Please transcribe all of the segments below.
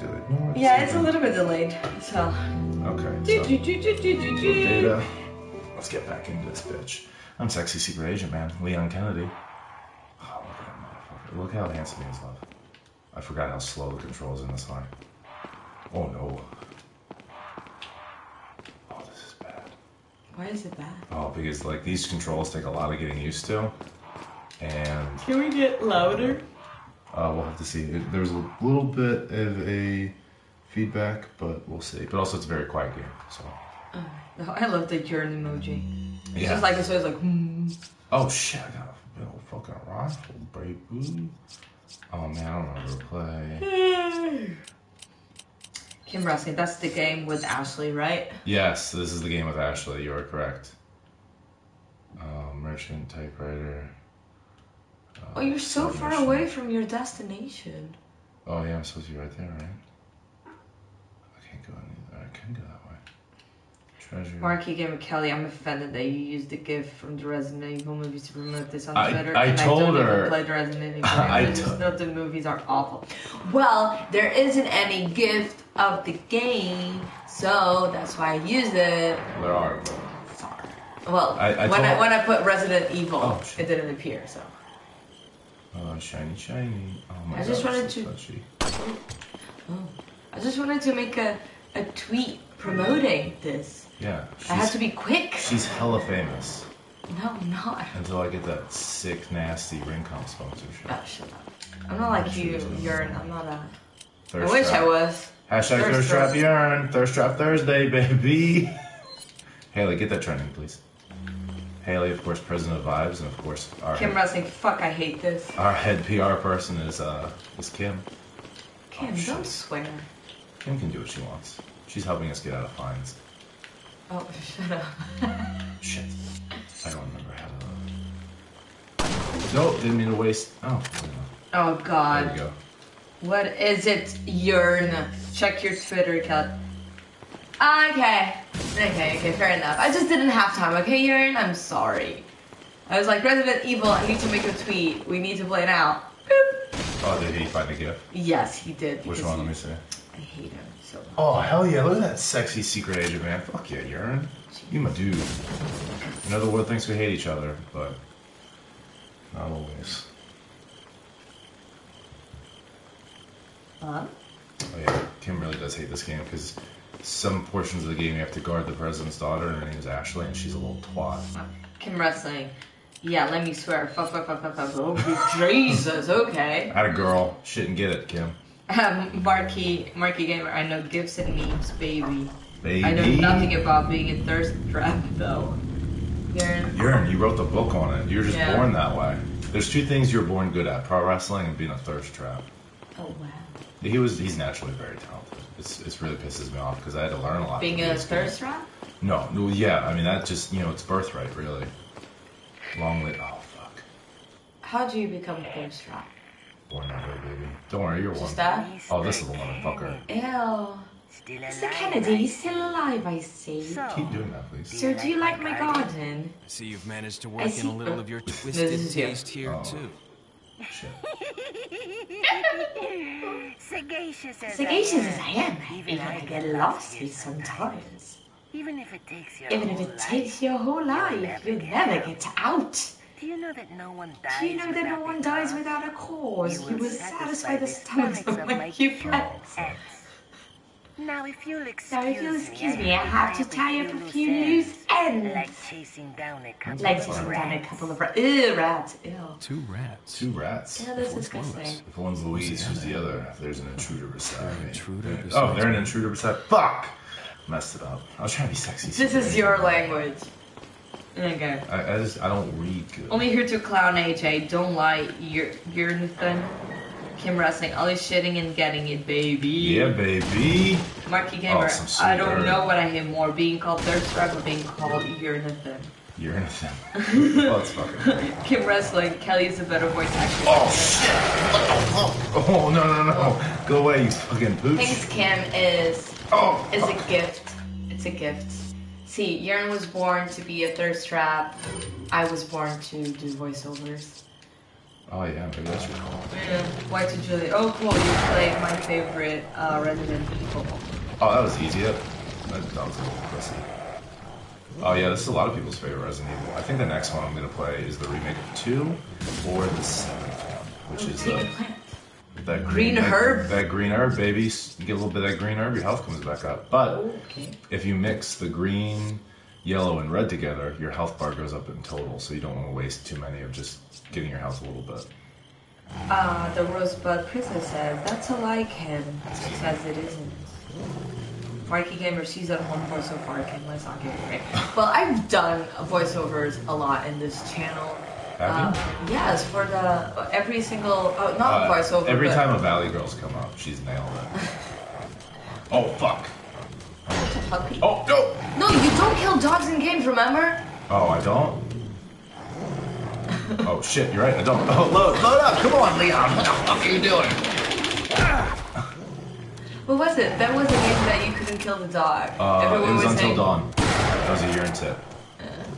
we do it? No, it's yeah, it's a little bit delayed, so. Okay. So, let's get back into this bitch. I'm sexy secret agent, man. Leon Kennedy. Oh, look at that motherfucker. Look how handsome he is, love. I forgot how slow the controls in this are. Oh no. Oh, this is bad. Why is it bad? Oh, because like these controls take a lot of getting used to. And can we get louder? We'll have to see. There's a little bit of a feedback, but we'll see. But also, it's a very quiet game, so. Oh, I love the urine emoji. It's yeah. Just like it's always like. Oh shit! I got a little fucking rock, brave booty. Oh man, I don't know how to play. Kim Rossi, that's the game with Ashley, right? Yes, this is the game with Ashley. You are correct. Merchant typewriter. Oh, you're so far away from your destination. Oh yeah, I'm supposed to be right there, right? I can't go any. I can go that way. Treasure. Marky Gamer Kelly, I'm offended that you used the GIF from the Resident Evil movies to promote this on Twitter. I told her. I don't even play the Resident Evil. I just know the movies are awful. Well, there isn't any GIF of the game, so that's why I used it. There are. But... Sorry. Well, when I put Resident Evil, oh, it didn't appear. So. Shiny, shiny. Oh my God, that's so touchy. Oh, I just wanted to make a tweet promoting this. Yeah. I have to be quick. She's hella famous. No, I'm not. Until I get that sick, nasty Rincom sponsorship. Oh, shut up. I'm not like you, Urn. I'm not a... Thirst I wish trap. I was. Hashtag Thirst Trap Urn. Thirst Trap Thursday, baby. Haley, get that trending, please. Haley, of course, president of Vibes, and of course, our... Kim Rossi, fuck, I hate this. Our head PR person is Kim. Kim, oh, don't swear. Kim can do what she wants. She's helping us get out of fines. Oh, shut up. Shit. I don't remember how to... Nope, didn't mean to waste... Oh, oh God. There we go. What is it, Yearn? Check your Twitter account. Okay, fair enough. I just didn't have time, okay, Yearn? I'm sorry. I was like, Resident Evil, I need to make a tweet. We need to play it out. Boop. Oh, did he find a GIF? Yes, he did. Which one? Let me see. I hate him. So oh, hell yeah, look at that sexy secret agent, man. Fuck yeah, Urn. You my dude. I know the world thinks we hate each other, but not always. Huh? Oh yeah, Kim really does hate this game, because some portions of the game you have to guard the president's daughter, and her name is Ashley, and she's a little twat. Kim Wrestling. Yeah, let me swear. Fuck. Oh, Jesus, okay. Atta girl. Shouldn't get it, Kim. Marky Gamer, I know GIFs and memes, baby. Baby. I know nothing about being a thirst trap, though. Urn, you wrote the book on it. You were just born that way. There's two things you're born good at, pro wrestling and being a thirst trap. Oh, wow. He's naturally very talented. It really pisses me off, because I had to learn a lot. Being a thirst trap? No, yeah, I mean, that just, you know, it's birthright, really. Long lit, oh, fuck. How do you become a thirst trap? Born that way, baby. Don't worry, you're one. That? Oh, this is the motherfucker. Ew. Mr. Kennedy, he's still alive, I see. So, keep doing that, please. Sir, do you like my garden? I see you've managed to work in a little of your twisted taste here, too. Shit. Sagacious as I am, even I get lost here sometimes. Even if it takes your whole life, you'll never get out. Do you know that no one dies without a cause? You will satisfy the stomachs of my cubs. Now, if you'll excuse me, I have to tie up a few loose ends. Like chasing down a couple of rats. Ew, rats. Ew. Two rats. Yeah, that's disgusting. If one's Louise, who's the other? If there's an intruder beside me. Oh, they're an intruder beside. Fuck! Messed it up. I was trying to be sexy. This is your language. Okay. I don't read good. Only here to clown AJ. Don't lie. You're nothing. Kim Wrestling. Always shitting and getting it, baby. Yeah, baby. Marky Gamer. Oh, I don't know what I hate more. Being called thirst trap or being called you're nothing. You're nothing. Oh, it's fucking. Kim Wrestling. Kelly is a better voice actor. Oh shit! Oh no! Go away, you fucking pooch. Thanks, Kim. Is a gift. It's a gift. See, Yearn was born to be a thirst trap. I was born to do voiceovers. Oh yeah, maybe that's your call. White to Julie. Oh cool, you played my favorite Resident Evil. Oh, that was easy. That was a little pussy. Oh yeah, this is a lot of people's favorite Resident Evil. I think the next one I'm gonna play is the remake of 2 or the 7th one, which is that green herb. That green herb, baby. You get a little bit of that green herb, your health comes back up. But if you mix the green, yellow, and red together, your health bar goes up in total, so you don't want to waste too many of just getting your health a little bit. The Rosebud Princess said, that's a lycan, says it isn't. Marky Gamer, she's done one voiceover, Ken, let's not get it right. Well, I've done voiceovers a lot in this channel. Have you? Yes, for the, every single, not voiceover, every time a Valley Girl's come up, she's nailed it. Oh, fuck. Oh, no! No, you don't kill dogs in games, remember? Oh, I don't? Oh, shit, you're right, I don't. Oh, load up! Come on, Leon! What the fuck are you doing? Ah. What was it? That was a game that you couldn't kill the dog. Everyone was Until Dawn. That was a urine tip.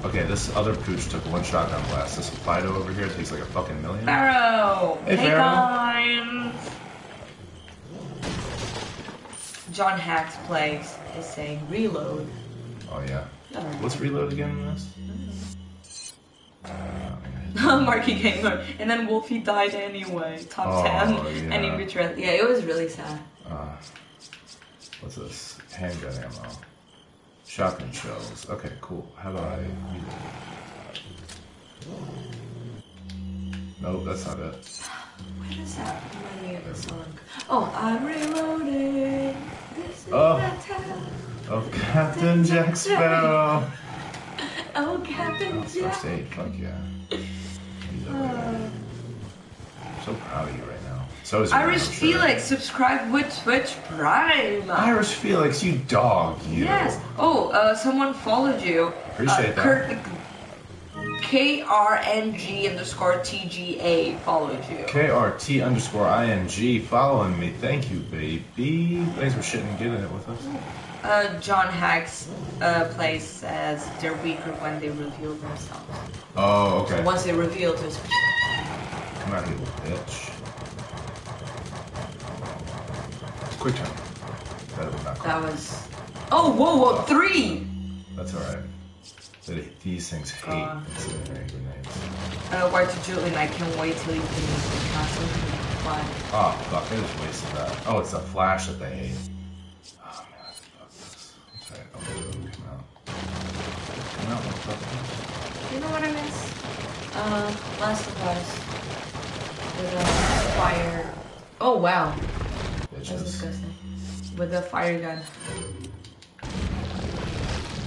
Okay, this other pooch took one shotgun blast. This Fido over here takes like a fucking million. Pharaoh! Hey, Pharaoh! John Hacks Plays is saying reload. Oh yeah. What's reload again in this? Marky Gamer. And then Wolfie died anyway. Top 10. Yeah. And he retreated. Yeah, it was really sad. What's this? Handgun ammo. Shotgun shells. Okay, cool. How do I reload? Nope, that's not it. Where is that money of the song? Oh, I'm reloading. This is the town. Oh, Captain Jack Sparrow. Oh, Captain Jack. First aid, fuck yeah. I'm so proud of you right now. So is Irish Felix, subscribe with Twitch Prime. Irish Felix, you dog, you. Yes. Oh, someone followed you. Appreciate that. KRNG_TGA followed you. KRT_ING following me. Thank you, baby. Thanks for shitting and getting it with us. John Hacks Plays says they're weaker when they reveal themselves. Oh, okay. So once they reveal, just come out, little bitch. Quick time. That was not quick. That was. Oh, whoa, whoa, oh. 3! That's alright. These things hate grenades. Why to Julian? I can't wait till you can use the castle. Oh, fuck. I just wasted that. Oh, it's a flash that they hate. Oh, man. Fuck this. I'm sorry. I'll let it come out. Come out, motherfucker. You know what I miss? Last of Us. With a fire. Oh, wow. Bitches. That's disgusting. With a fire gun.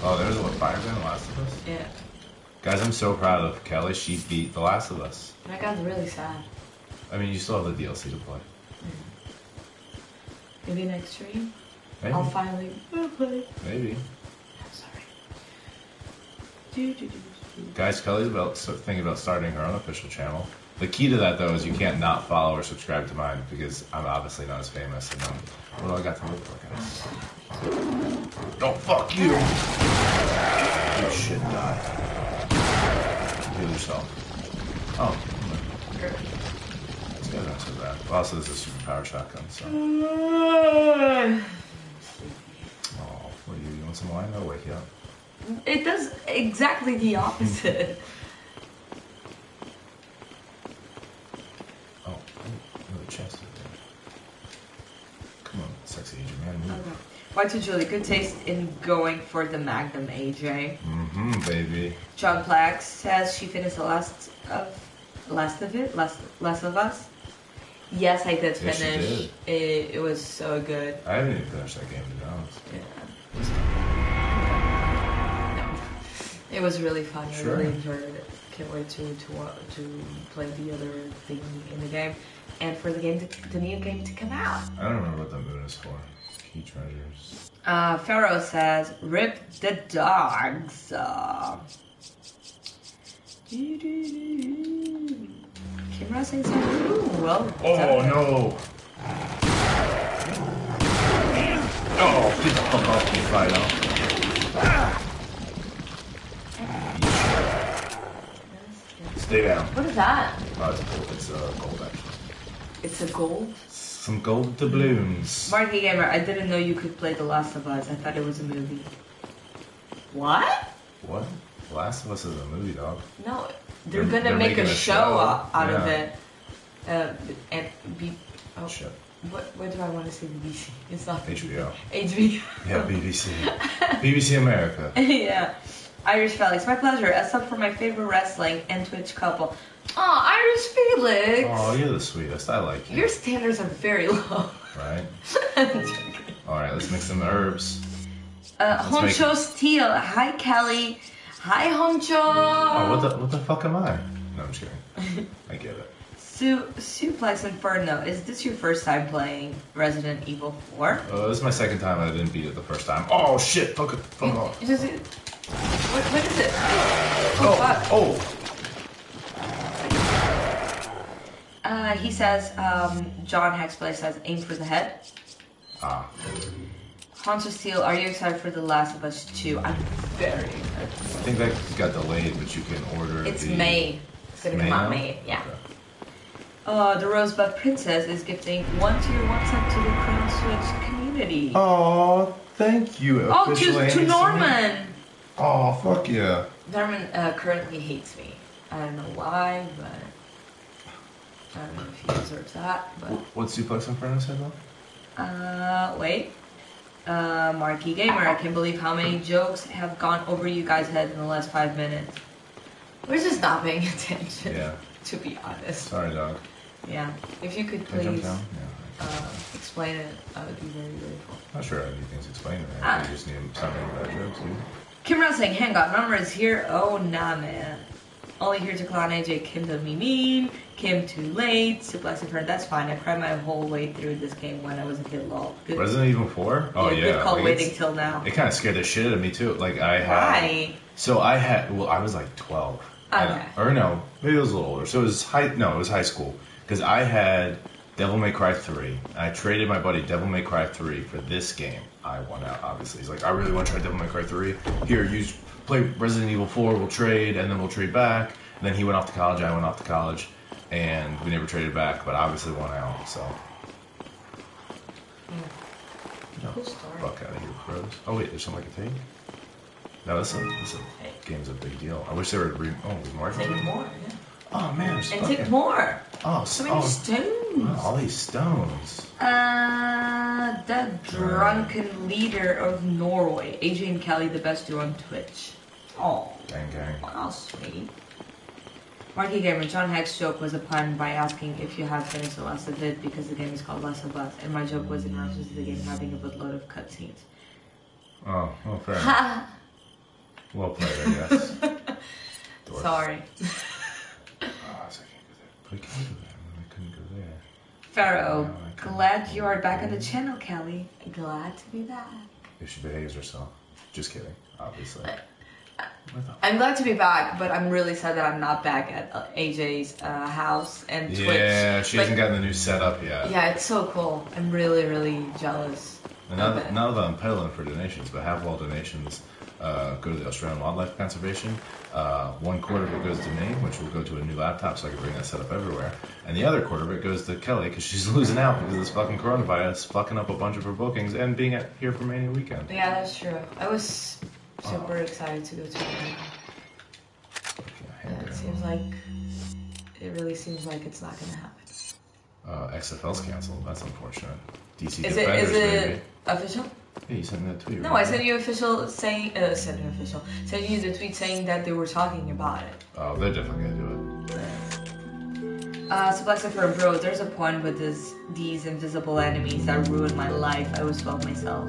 Oh, there's a fire gun in The Last of Us? Yeah. Guys, I'm so proud of Kelly. She beat The Last of Us. That got really sad. I mean, you still have the DLC to play. Mm-hmm. Maybe next stream? Maybe. I'll finally play. Maybe. I'm sorry. Guys, Kelly's thinking about starting her own official channel. The key to that, though, is you can't not follow or subscribe to mine, because I'm obviously not as famous, and what do I got to look for, guys? Don't fuck you! You should die. Heal yourself. Oh. These guys aren't so bad. Also, this is a superpower shotgun, so... Oh, what do you want some wine? I'll wake you up. It does exactly the opposite. Chest. Come on, sexy AJ man. Okay. Why to Julie? Good taste in going for the Magnum, AJ. Mm-hmm, baby. John Plax says she finished the Last of Us. Yes, I did finish. Yes, she did. It was so good. I haven't even finished that game, to be honest. Yeah. No. It was really fun. Sure. I really enjoyed it. Can't wait to play the other thing in the game. And for the game, the new game to come out. I don't remember what the moon is for. Key treasures. Pharaoh says, "Rip the dogs." Kimura saying something. Ooh, well. Oh no! Oh, get the fuck off me, Fido. Stay down. What is that? It's gold, actually. It's a gold? Some gold doubloons. Marky Gamer, I didn't know you could play The Last of Us. I thought it was a movie. What? What? The Last of Us is a movie, dog. No, they're gonna make a show out of it. Oh shit. What do I want to say? BBC. It's not HBO. HBO. Yeah, BBC. BBC America. Yeah. Irish Felix, my pleasure. A sub for my favorite wrestling and Twitch couple. Oh, Irish Felix. Oh, you're the sweetest. I like you. Your standards are very low. Right. All right, let's make some herbs. Honcho Steel. Hi, Kelly. Hi, Honcho. Oh, what the fuck am I? No, I'm kidding. I get it. Suplex Inferno, is this your first time playing Resident Evil 4? This is my second time. I didn't beat it the first time. Oh shit! Fuck it! Fuck off! What is it? Oh fuck! Oh. He says, John Hexplay says, aim for the head. Ah. Hans Steel, are you excited for The Last of Us 2? I'm very excited. I think that got delayed, but you can order. It's May. It's gonna come out May. Yeah. Okay. The Rosebud Princess is gifting one tier one sub to the Crown Switch community. Oh, thank you. Oh, to Norman. Oh, fuck yeah. Norman currently hates me. I don't know why, but I don't know if he deserves that. But what Suplex Inferno said though? Wait. Marky Gamer, I can't believe how many jokes have gone over you guys' heads in the last 5 minutes. We're just not paying attention. Yeah. To be honest. Sorry, dog. Yeah. If you could please explain it, I would be very grateful. Not sure anything's explained. I just need something about jokes, dude. Kim Ross saying, hang on, number is here. Oh, nah, man. Only here to clown AJ. Kim don't be mean. Kim too late. Suplex and friend. That's fine. I cried my whole way through this game when I was a kid. Lol. Good. Resident Evil 4? Oh, yeah. Good call, like, waiting till now. It kind of scared the shit out of me, too. Like, I had. Why? So I had. Well, I was like 12. Okay. Or no, maybe it was a little older. So it was high school. Because I had Devil May Cry 3. I traded my buddy Devil May Cry 3 for this game. I won out, obviously. He's like, I really want to try Devil May Cry 3. Here, play Resident Evil 4, we'll trade, and then we'll trade back. And then he went off to college, I went off to college, and we never traded back, but obviously won out, so. No, fuck out of here, bros. Oh, wait, there's something I can take? No, this game's a big deal. I wish they were... with more? Take more, yeah. Oh, man, I'm stuck. And take more! Oh, so many stones! Wow, all these stones. The drunken leader of Norway. AJ and Kelly, the best duo on Twitch. Oh. Gang, gang. Oh, sweet. Marky Gamer, John Hex joke was a pun by asking if you have finished The Last of It because the game is called Last of Us, and my joke was in reference to the game having a buttload of cutscenes. Oh, well, fair enough. Well played, I guess. Sorry. So I can't go there. But I can go there. I couldn't go there. Pharaoh, glad you are back on the channel, Kelly. Glad to be back. If she behaves herself. Just kidding, obviously. I'm glad to be back, but I'm really sad that I'm not back at AJ's house and Twitch. Yeah, she hasn't gotten the new setup yet. Yeah, it's so cool. I'm really, really jealous. And now that I'm peddling for donations, but have all donations... go to the Australian Wildlife Conservation. 1 quarter of it goes to me, which will go to a new laptop so I can bring that setup everywhere. And the other quarter of it goes to Kelly because she's losing out because of this fucking coronavirus fucking up a bunch of her bookings and being here for Mania weekend. Yeah, that's true. I was super excited to go to Mania. Yeah, it really seems like it's not going to happen. XFL's canceled. That's unfortunate. DC Defenders, is it official? Yeah, you sent me that tweet. No, I sent you official saying. Sent you the tweet saying that they were talking about it. Oh, they're definitely gonna do it. Suplexa for a bro. There's a point with these invisible enemies that ruined my life. I was 12 myself.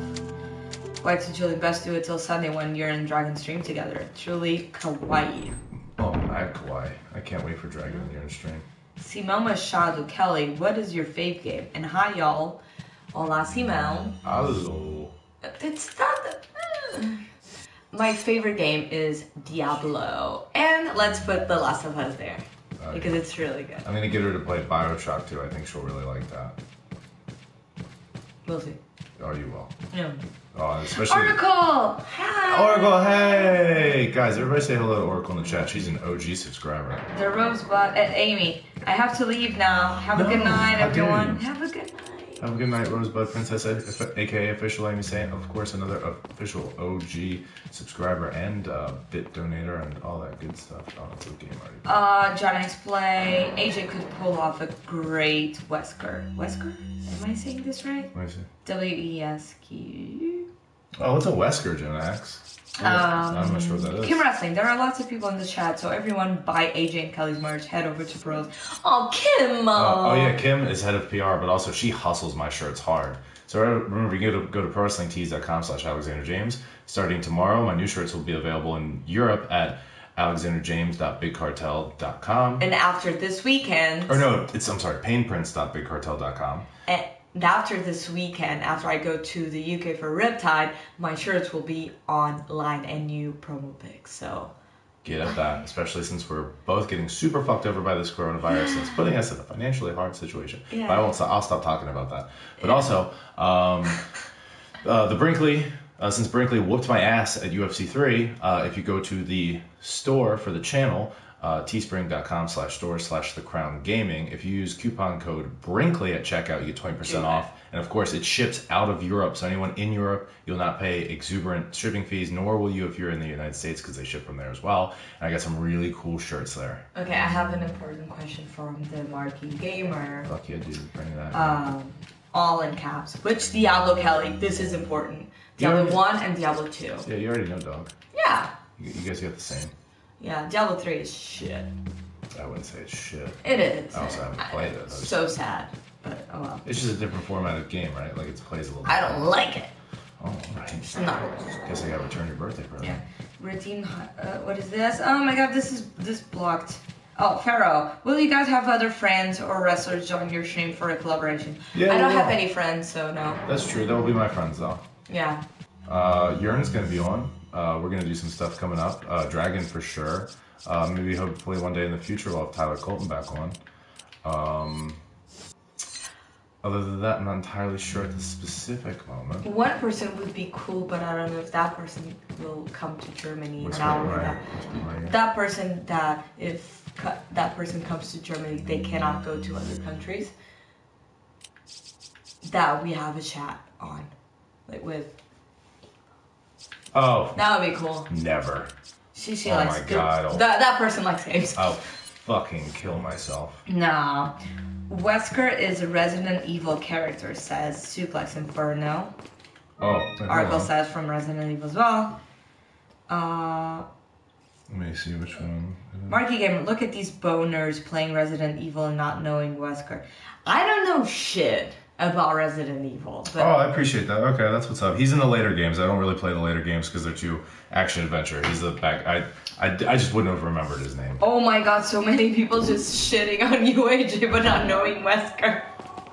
Why to Julie? Best do it till Sunday when you're in Dragon's stream together. Truly kawaii. Oh, I kawaii. I can't wait for Dragon when you're in stream. Simão Machado, Kelly, what is your fave game? And hi y'all. Hola, Simão. Hello. It's not the... My favorite game is Diablo. And let's put The Last of Us there. Okay. Because it's really good. I'm going to get her to play Bioshock too. I think she'll really like that. We'll see. Oh, you will. Yeah. Especially Oracle! Hi! Oracle, hey! Guys, everybody say hello to Oracle in the chat. She's an OG subscriber. The Rosebud, Amy. I have to leave now. Have a good night, everyone. Have a good night. Have a good night, Rosebud Princess, aka Official Amy Saint. Of course, another official OG subscriber and bit donator and all that good stuff. Oh, it's a game already. Johnny's Play. AJ could pull off a great Wesker. Wesker? Am I saying this right? What is it? W-E-S-Q. Oh, what's a Wesker, Jonax? I'm not sure what that is. Kim Wrestling, there are lots of people in the chat, so everyone buy AJ and Kelly's merch, head over to Bros. Oh, Kim! Oh, yeah, Kim is head of PR, but also she hustles my shirts hard. So remember, you can go to prowrestlingtees.com/AlexanderJames. Starting tomorrow, my new shirts will be available in Europe at alexanderjames.bigcartel.com. And after this weekend... Or no, it's, I'm sorry, painprints.bigcartel.com. And after this weekend, after I go to the UK for Riptide, my shirts will be online and new promo pics, so... Get at that, especially since we're both getting super fucked over by this coronavirus and it's putting us in a financially hard situation. Yeah. But I'll stop talking about that. But also, the Brinkley... since Brinkley whooped my ass at UFC 3, if you go to the store for the channel, teespring.com/store/thecrowngaming, if you use coupon code Brinkley at checkout, you get 20% off. And of course, it ships out of Europe. So anyone in Europe, you'll not pay exuberant shipping fees, nor will you if you're in the United States because they ship from there as well. And I got some really cool shirts there. Okay, I have an important question from the Marquee Gamer. Fuck yeah, dude, bring that. All in caps. Which Diablo Kelly? This is important. Diablo 1 and Diablo 2. Yeah, you already know, dog. Yeah. You guys got the same. Yeah, Diablo 3 is shit. I wouldn't say it's shit. It is. I also haven't played it. It's so sad, but oh well. It's just a different format of game, right? Like, it plays a little bit. I don't like it. Oh, right. No. Guess I gotta return your birthday present. Yeah. Redeem, what is this? Oh my god, this blocked. Oh, Pharaoh, will you guys have other friends or wrestlers join your stream for a collaboration? Yeah, I don't have any friends, so no. That's true. That will be my friends, though. Yeah. Yearn's going to be on. We're going to do some stuff coming up. Dragon for sure. Maybe hopefully one day in the future we'll have Tyler Colton back on. Other than that, I'm not entirely sure at the specific moment. One person would be cool, but I don't know if that person will come to Germany. That person that if that person comes to Germany, they cannot go to other countries. That we have a chat on. Like with. Oh. That would be cool. Never. She oh likes. Oh my god. That person likes games. I'll fucking kill myself. Nah. Wesker is a Resident Evil character, says Suplex Inferno. Oh. Article says from Resident Evil as well. Let me see which one. Marky Gamer, look at these boners playing Resident Evil and not knowing Wesker. I don't know shit about Resident Evil. But... Oh, I appreciate that. Okay, that's what's up. He's in the later games. I don't really play the later games because they're too action-adventure. He's the back... I just wouldn't have remembered his name. Oh my god, so many people just shitting on you, AJ, but not knowing Wesker.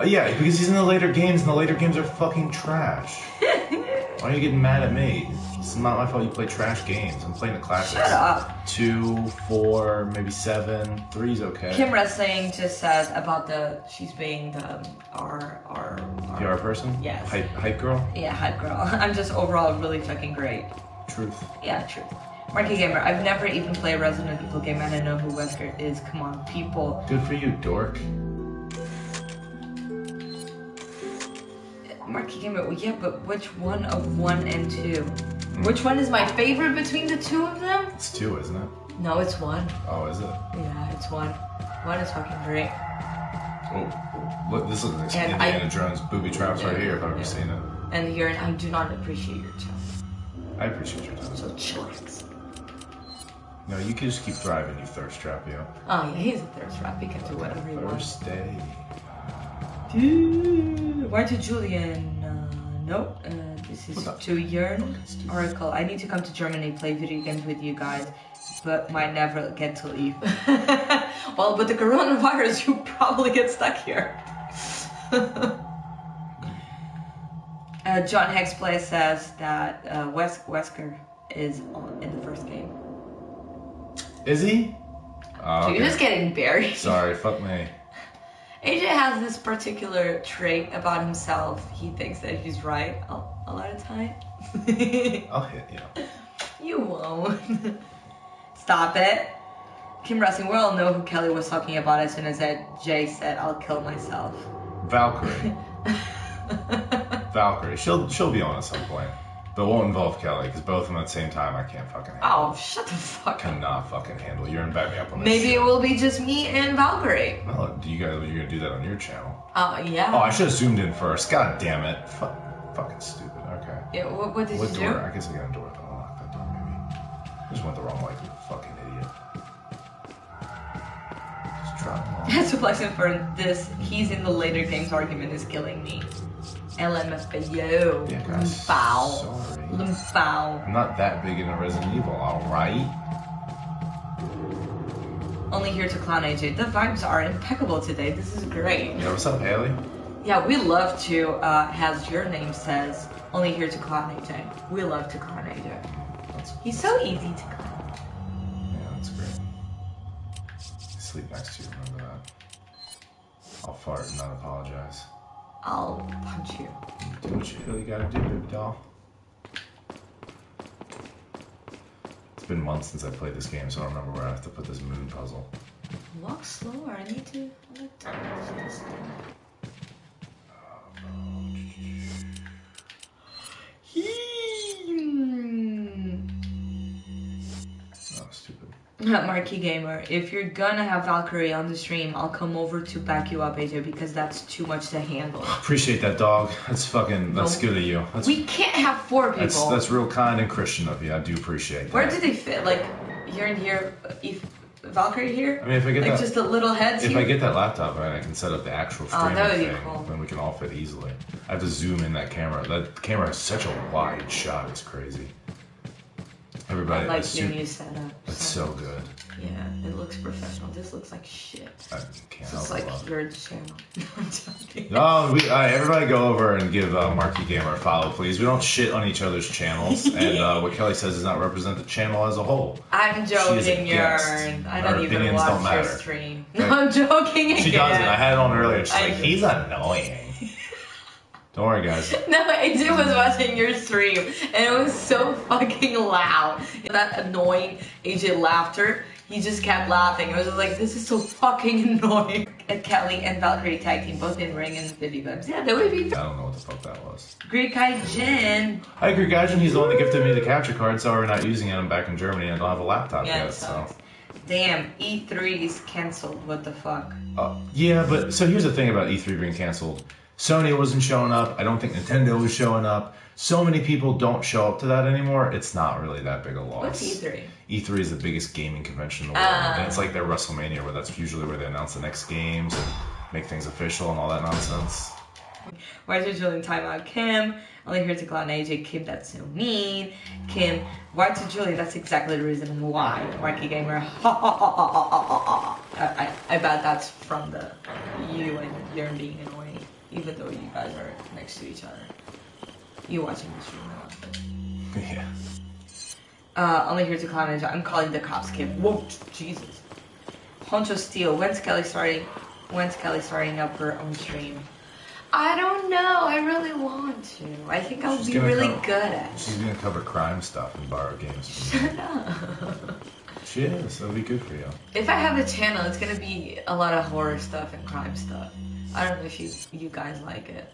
Yeah, because he's in the later games, and the later games are fucking trash. Why are you getting mad at me? It's not my fault you play trash games. I'm playing the classics. Shut up. 2, 4, maybe 7. 3's okay. Kim Wrestling just says about she's being the PR person? Yes. Hype girl? Yeah, hype girl. I'm just overall really fucking great. Truth. Yeah, truth. Marky Gamer, I've never even played a Resident Evil game and I know who Wesker is. Come on, people. Good for you, dork. Marky Gamer, yeah, but which one of 1 and 2? Which one is my favorite between the two of them? It's 2, isn't it? No, it's 1. Oh, is it? Yeah, it's 1. 1 is fucking great. Oh, look, this is like Indiana Jones booby traps right here if I've ever seen it. And you're, I do not appreciate your time. I appreciate your time. So chillax. No, you can just keep thriving, you thirst trap, yo. Oh, yeah, he's a thirst trap. He can do whatever he wants. Thursday. Where to Julian? No, this is to Yearn. Oracle, I need to come to Germany, play video games with you guys, but might never get to leave. Well, with the coronavirus, you probably get stuck here. John Hexplay says that Wesker is in the first game. Is he? Dude, you're just getting buried. Sorry, fuck me. AJ has this particular trait about himself. He thinks that he's right a a lot of time. I'll hit you. You won't. Stop it. Kim Wrestling, we all know who Kelly was talking about as soon as Jay said, I'll kill myself. Valkyrie. Valkyrie. She'll be on at some point. But it won't involve Kelly, because both of them at the same time I can't fucking handle. Oh, shut the fuck up. Cannot fucking handle. You're gonna back me up on this. Maybe shit. It will be just me and Valkyrie. Well, you guys, you're gonna do that on your channel. Yeah. Oh, I should have zoomed in first. God damn it. Fucking stupid. Okay. Yeah, what did you do? I guess I got a door. I'm gonna lock that door, maybe. I just went the wrong way. You fucking idiot. Just drop him off. That's reflection for this. He's in the later games argument is killing me. LMFAO. Yeah, guys. Sorry. Lumfow. I'm not that big into Resident Evil, alright? Only here to clown AJ. The vibes are impeccable today. This is great. Yeah, what's up, Haley? Yeah, we love to, as your name says, only here to clown AJ. We love to clown AJ. He's so easy to clown. Yeah, that's great. I sleep next to you, remember that. I'll fart and not apologize. I'll punch you. Do what you feel you gotta do, baby doll. It's been months since I played this game, so I don't remember where I have to put this moon puzzle. Walk slower, I need to... Oh, stupid. Marquee Gamer, if you're gonna have Valkyrie on the stream, I'll come over to back you up, AJ, because that's too much to handle. Appreciate that, dog. That's fucking, that's good of you. That's, we can't have four people. That's real kind and Christian of you. I do appreciate that. Where do they fit? Like, here and here, if Valkyrie here? I mean, if I get like that, just the little heads if here? I get that laptop, right, I can set up the actual streaming thing. Cool. Then we can all fit easily. I have to zoom in that camera. That camera has such a wide shot. It's crazy. Everybody, I like your new setup. It's so good. Yeah, it looks professional. This looks like shit. I can't help it. It's like your channel. I'm joking. No, everybody go over and give Marquee Gamer a follow, please. We don't shit on each other's channels, and what Kelly says does not represent the channel as a whole. I'm joking, Yarn. I don't even watch your stream. No, I'm joking again. She doesn't. I had it on earlier. She's like, he's annoying. Don't worry, guys. No, I did was watching your stream, and it was so fucking loud. That annoying AJ laughter, he just kept laughing. I was just like, this is so fucking annoying. And Kelly and Valkyrie tag team, both in ring and video games. Yeah, that would be... I don't know what the fuck that was. Greek Gaijin. Hi, Greek Gaijin. He's the one that gifted me the capture card, so we're not using it. I'm back in Germany. I don't have a laptop yet, so... Damn, E3 is cancelled. What the fuck? Yeah, but... So here's the thing about E3 being cancelled. Sony wasn't showing up. I don't think Nintendo was showing up. So many people don't show up to that anymore. It's not really that big a loss. What's E3? E3 is the biggest gaming convention in the world. And it's like their WrestleMania, where that's usually where they announce the next games and make things official and all that nonsense. Why is your Julian time out, Kim? Only here to clown AJ. Kim, that's so mean. Kim, why to Julian? That's exactly the reason why. Marky Gamer. I bet that's from the you and your being annoying. Even though you guys are next to each other. You watching this stream now. But... Yeah. Only here to clown and I'm calling the cops, Kim. Whoa, Jesus. Honcho Steel, when's Kelly starting up her own stream? I don't know, I really want to. I think I'll be really good at it. She's gonna cover crime stuff and borrow games from me. Shut up. She is, that'll be good for you. If I have a channel, it's gonna be a lot of horror stuff and crime stuff. I don't know if you guys like it.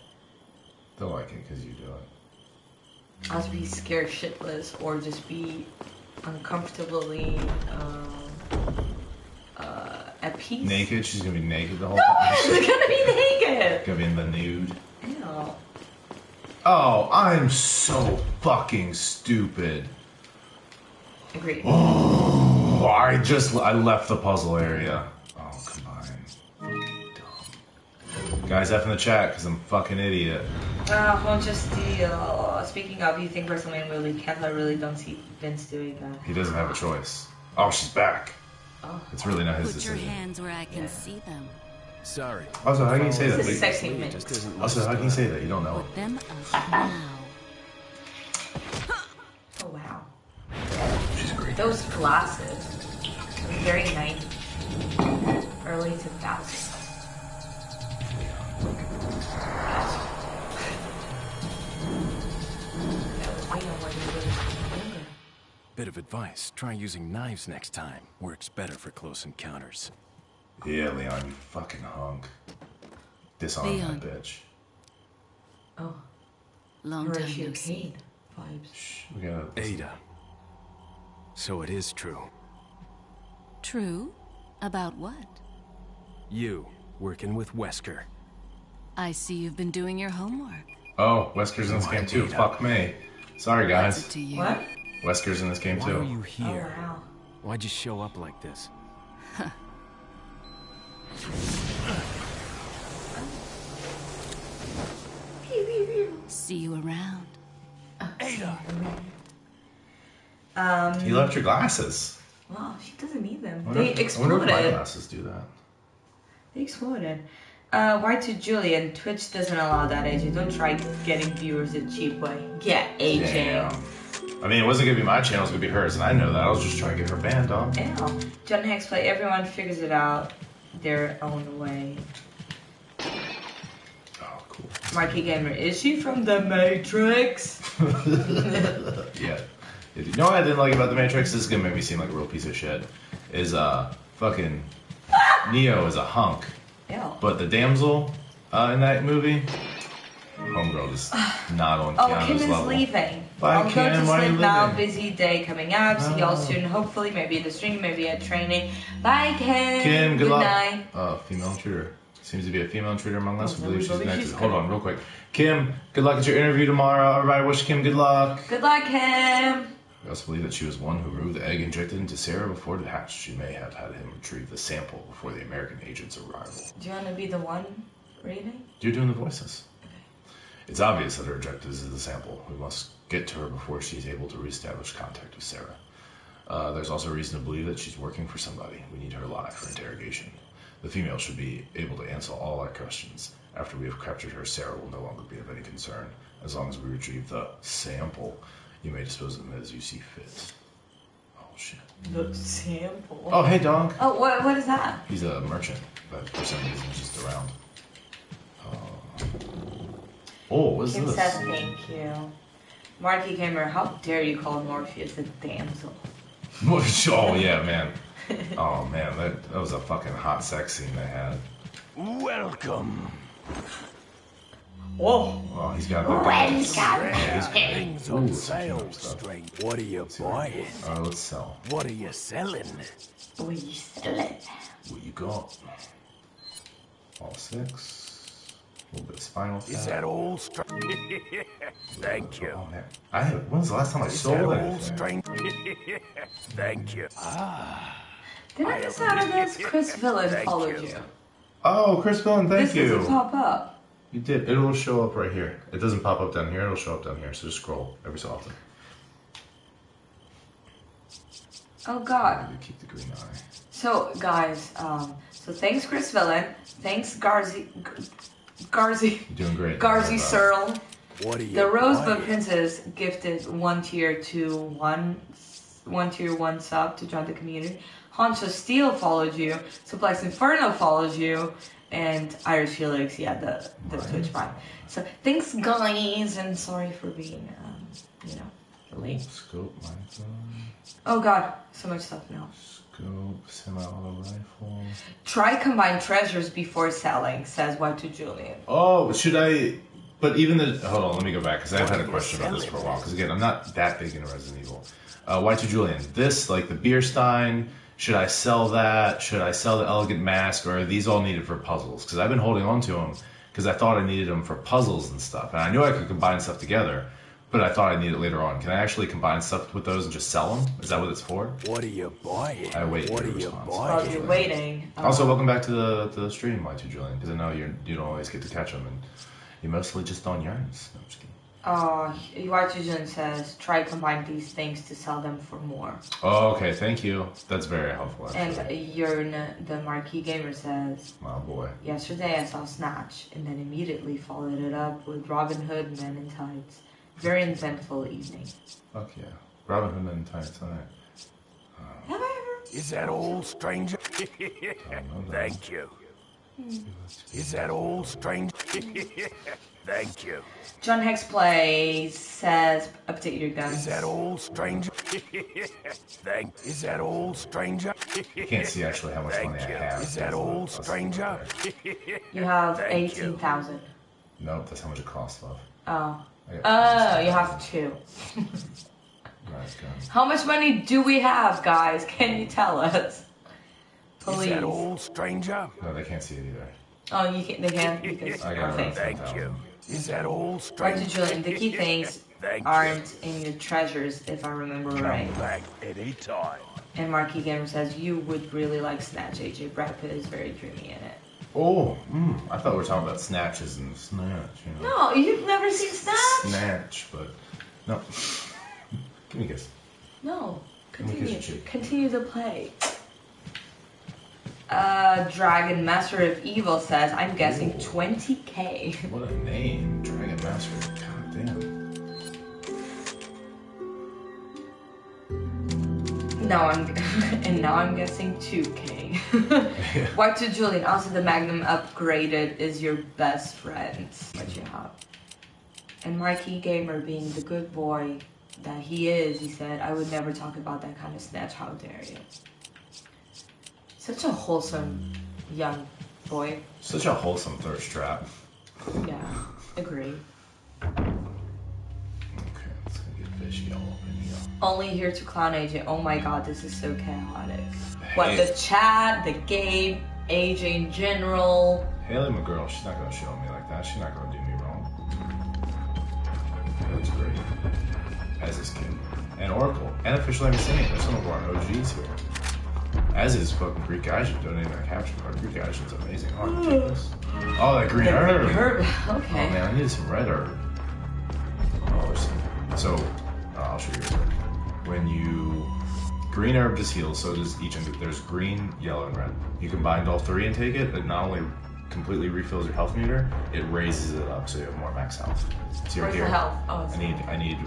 They'll like it because you do it. I'll just be scared shitless or just be uncomfortably at peace. Naked? She's going to be naked the whole time? No, she's going to be naked! Going to be in the nude. Ew. Oh, I'm so fucking stupid. Agreed. Oh, I left the puzzle area. Oh, come on. Guys, F in the chat, because I'm a fucking idiot. Honcho Steel. Speaking of, you think WrestleMania will be canceled? I really don't see Vince doing that. He doesn't have a choice. Oh, she's back. Oh. It's really not his decision. Put your hands where I can see them. Sorry. Also, how can you say that? This is sexy minute. Also, how can you say that? You don't know. Put them up now. Oh, wow. She's great. Those glasses were very nice. Early 2000s. Bit of advice, try using knives next time. Works better for close encounters. Yeah, Leon, you fucking hunk. Disarm that bitch. Oh. Long time no see. Vibes. Ada. So it is true. True? About what? You, working with Wesker. I see you've been doing your homework. Oh, Wesker's in this game too. Fuck me. Sorry, guys. What? Wesker's in this game too. Why are you here? Oh, wow. Why'd you show up like this? See you around. Ada! You left your glasses. Wow, she doesn't need them. They exploded. I wonder if my glasses do that. They exploded. Why to Julian? Twitch doesn't allow that, AJ. Don't try getting viewers in a cheap way. Yeah, AJ. Damn. I mean, it wasn't gonna be my channel, it was gonna be hers, and I know that. I was just trying to get her banned off. Damn. John Hex play, everyone figures it out their own way. Oh, cool. Marky Gamer, is she from The Matrix? Yeah. You know what I didn't like about The Matrix? This is gonna make me seem like a real piece of shit. Is, fucking... Neo is a hunk. Ew. But the damsel in that movie, homegirl is not on Keanu's level. Oh, Kim is leaving. I'll go to sleep now. Busy day coming up. See y'all soon. Hopefully, maybe at the stream, maybe at training. Bye, Kim. Kim, good night. Female intruder. Seems to be a female intruder among us. I believe she's connected. Hold on, real quick. Kim, good luck at your interview tomorrow. All right, wish Kim good luck. Good luck, Kim. We also believe that she was one who removed the egg injected into Sarah before it hatched. She may have had him retrieve the sample before the American agent's arrival. Do you want to be the one reading? You're doing the voices. Okay. It's obvious that her objective is the sample. We must get to her before she's able to reestablish contact with Sarah. There's also reason to believe that she's working for somebody. We need her alive for interrogation. The female should be able to answer all our questions. After we have captured her, Sarah will no longer be of any concern, as long as we retrieve the sample. You may dispose of them as you see fit. Oh, shit. The sample. Oh, hey, dog. Oh, what is that? He's a merchant, but for some reason he's just around. Oh, what is this? Kim said thank you. Marky Gamer, how dare you call Morpheus a damsel? Oh, yeah, man. Oh, man, that was a fucking hot sex scene they had. Welcome. Whoa! Oh, he's got the things. Things on sale, strength. What are you buying? Alright, let's sell. What are you selling? What are you selling? What you got? All six. A little bit of spinal tap. Is that all strength? Thank you. Oh, man. When's the last time I sold that? All strength. Thank you. Ah. Did I just out of this? Chris Villan followed you. Oh, Chris Villan, thank you. This doesn't pop up. You did. It'll show up right here. It doesn't pop up down here. It'll show up down here. So just scroll every so often. Oh God. You keep the green eye. So guys, so thanks Chris Villan, thanks Garzi. You're doing great. Garzi Searle. What are you? The Rosebud Princess gifted one tier one sub to join the community. Honcho Steel followed you. Suplex Inferno follows you. And Irish Felix, yeah, the Twitch Prime. So thanks, guys, and sorry for being, you know, late. Scope, oh God, so much stuff now. Scope, semi-auto rifle. Try combine treasures before selling, says Y to Julian. Oh, should I? But even the hold on, let me go back because I've had a question about this for a while. Because again, I'm not that big into Resident Evil. Y to Julian, this like the beer stein. Should I sell that? Should I sell the elegant mask? Or are these all needed for puzzles? Because I've been holding on to them because I thought I needed them for puzzles and stuff. And I knew I could combine stuff together, but I thought I'd need it later on. Can I actually combine stuff with those and just sell them? Is that what it's for? What are you buying? I wait for your response. Oh, you're waiting. Also, welcome back to the stream, Y2 Julian, because I know you don't always get to catch them, and you're mostly just on yarns. No, I'm just kidding. Yuachijun says, try combine these things to sell them for more. Oh, okay, thank you. That's very helpful, actually. And Yurn, the Marquee Gamer, says, my boy. Yesterday I saw Snatch, and then immediately followed it up with Robin Hood, Men in Tights. Very eventful evening. Fuck yeah. Robin Hood, Men in Tights, alright. Have I ever... Is that old stranger? Thank you. Is that all, strange? Thank you. John Hex Plays says, update your guns. Is that all, stranger? Thank. Is that all, stranger? You can't see actually how much money I have. Is that all, stranger? You have 18,000. Nope, that's how much it costs, love. Oh. Oh, you have two. Nice guns. How much money do we have, guys? Can you tell us? Please. Is that all, stranger? No, they can't see it either. Oh, you can, they can, because thank you. Is that all, stranger? Right, Julian, the key things aren't in your treasures, if I remember right. Back at any time. And Marquee Gamer says, you would really like Snatch, AJ. Brad Pitt is very dreamy in it. Oh, I thought we were talking about snatches and Snatch, you know. No, you've never seen Snatch? Snatch, but... No. Give me a guess. No. Continue. Continue the play. Dragon Master of Evil says, I'm guessing 20K. What a name. Dragon Master. God damn. Now I'm, and now I'm guessing 2K. Yeah. What to Julian? Also, the Magnum upgraded is your best friend. What you have. And Marquee Gamer, being the good boy that he is, he said, I would never talk about that kind of snatch. How dare you? Such a wholesome young boy. Such a wholesome thirst trap. Yeah, agree. Okay, let's go get fish, y'all. Only here to clown AJ. Oh my god, this is so chaotic. Hey. What, the chat, the game, AJ in general. Haley McGirl, she's not gonna show me like that. She's not gonna do me wrong. That's great. As is Kim. And Oracle. And Official Entertainment. There's some of our OGs here. As is fucking Greek Gaijin donating that capture card. Greek Gaijin's amazing. Oh, I can take this. Oh, that green herb. Okay. Oh man, I need some red herb. Oh, so I'll show you real quick. When you green herb just heals, so does each. There's green, yellow, and red. You combine all three and take it. It not only completely refills your health meter, it raises it up so you have more max health. So you're here. The health? Oh, I need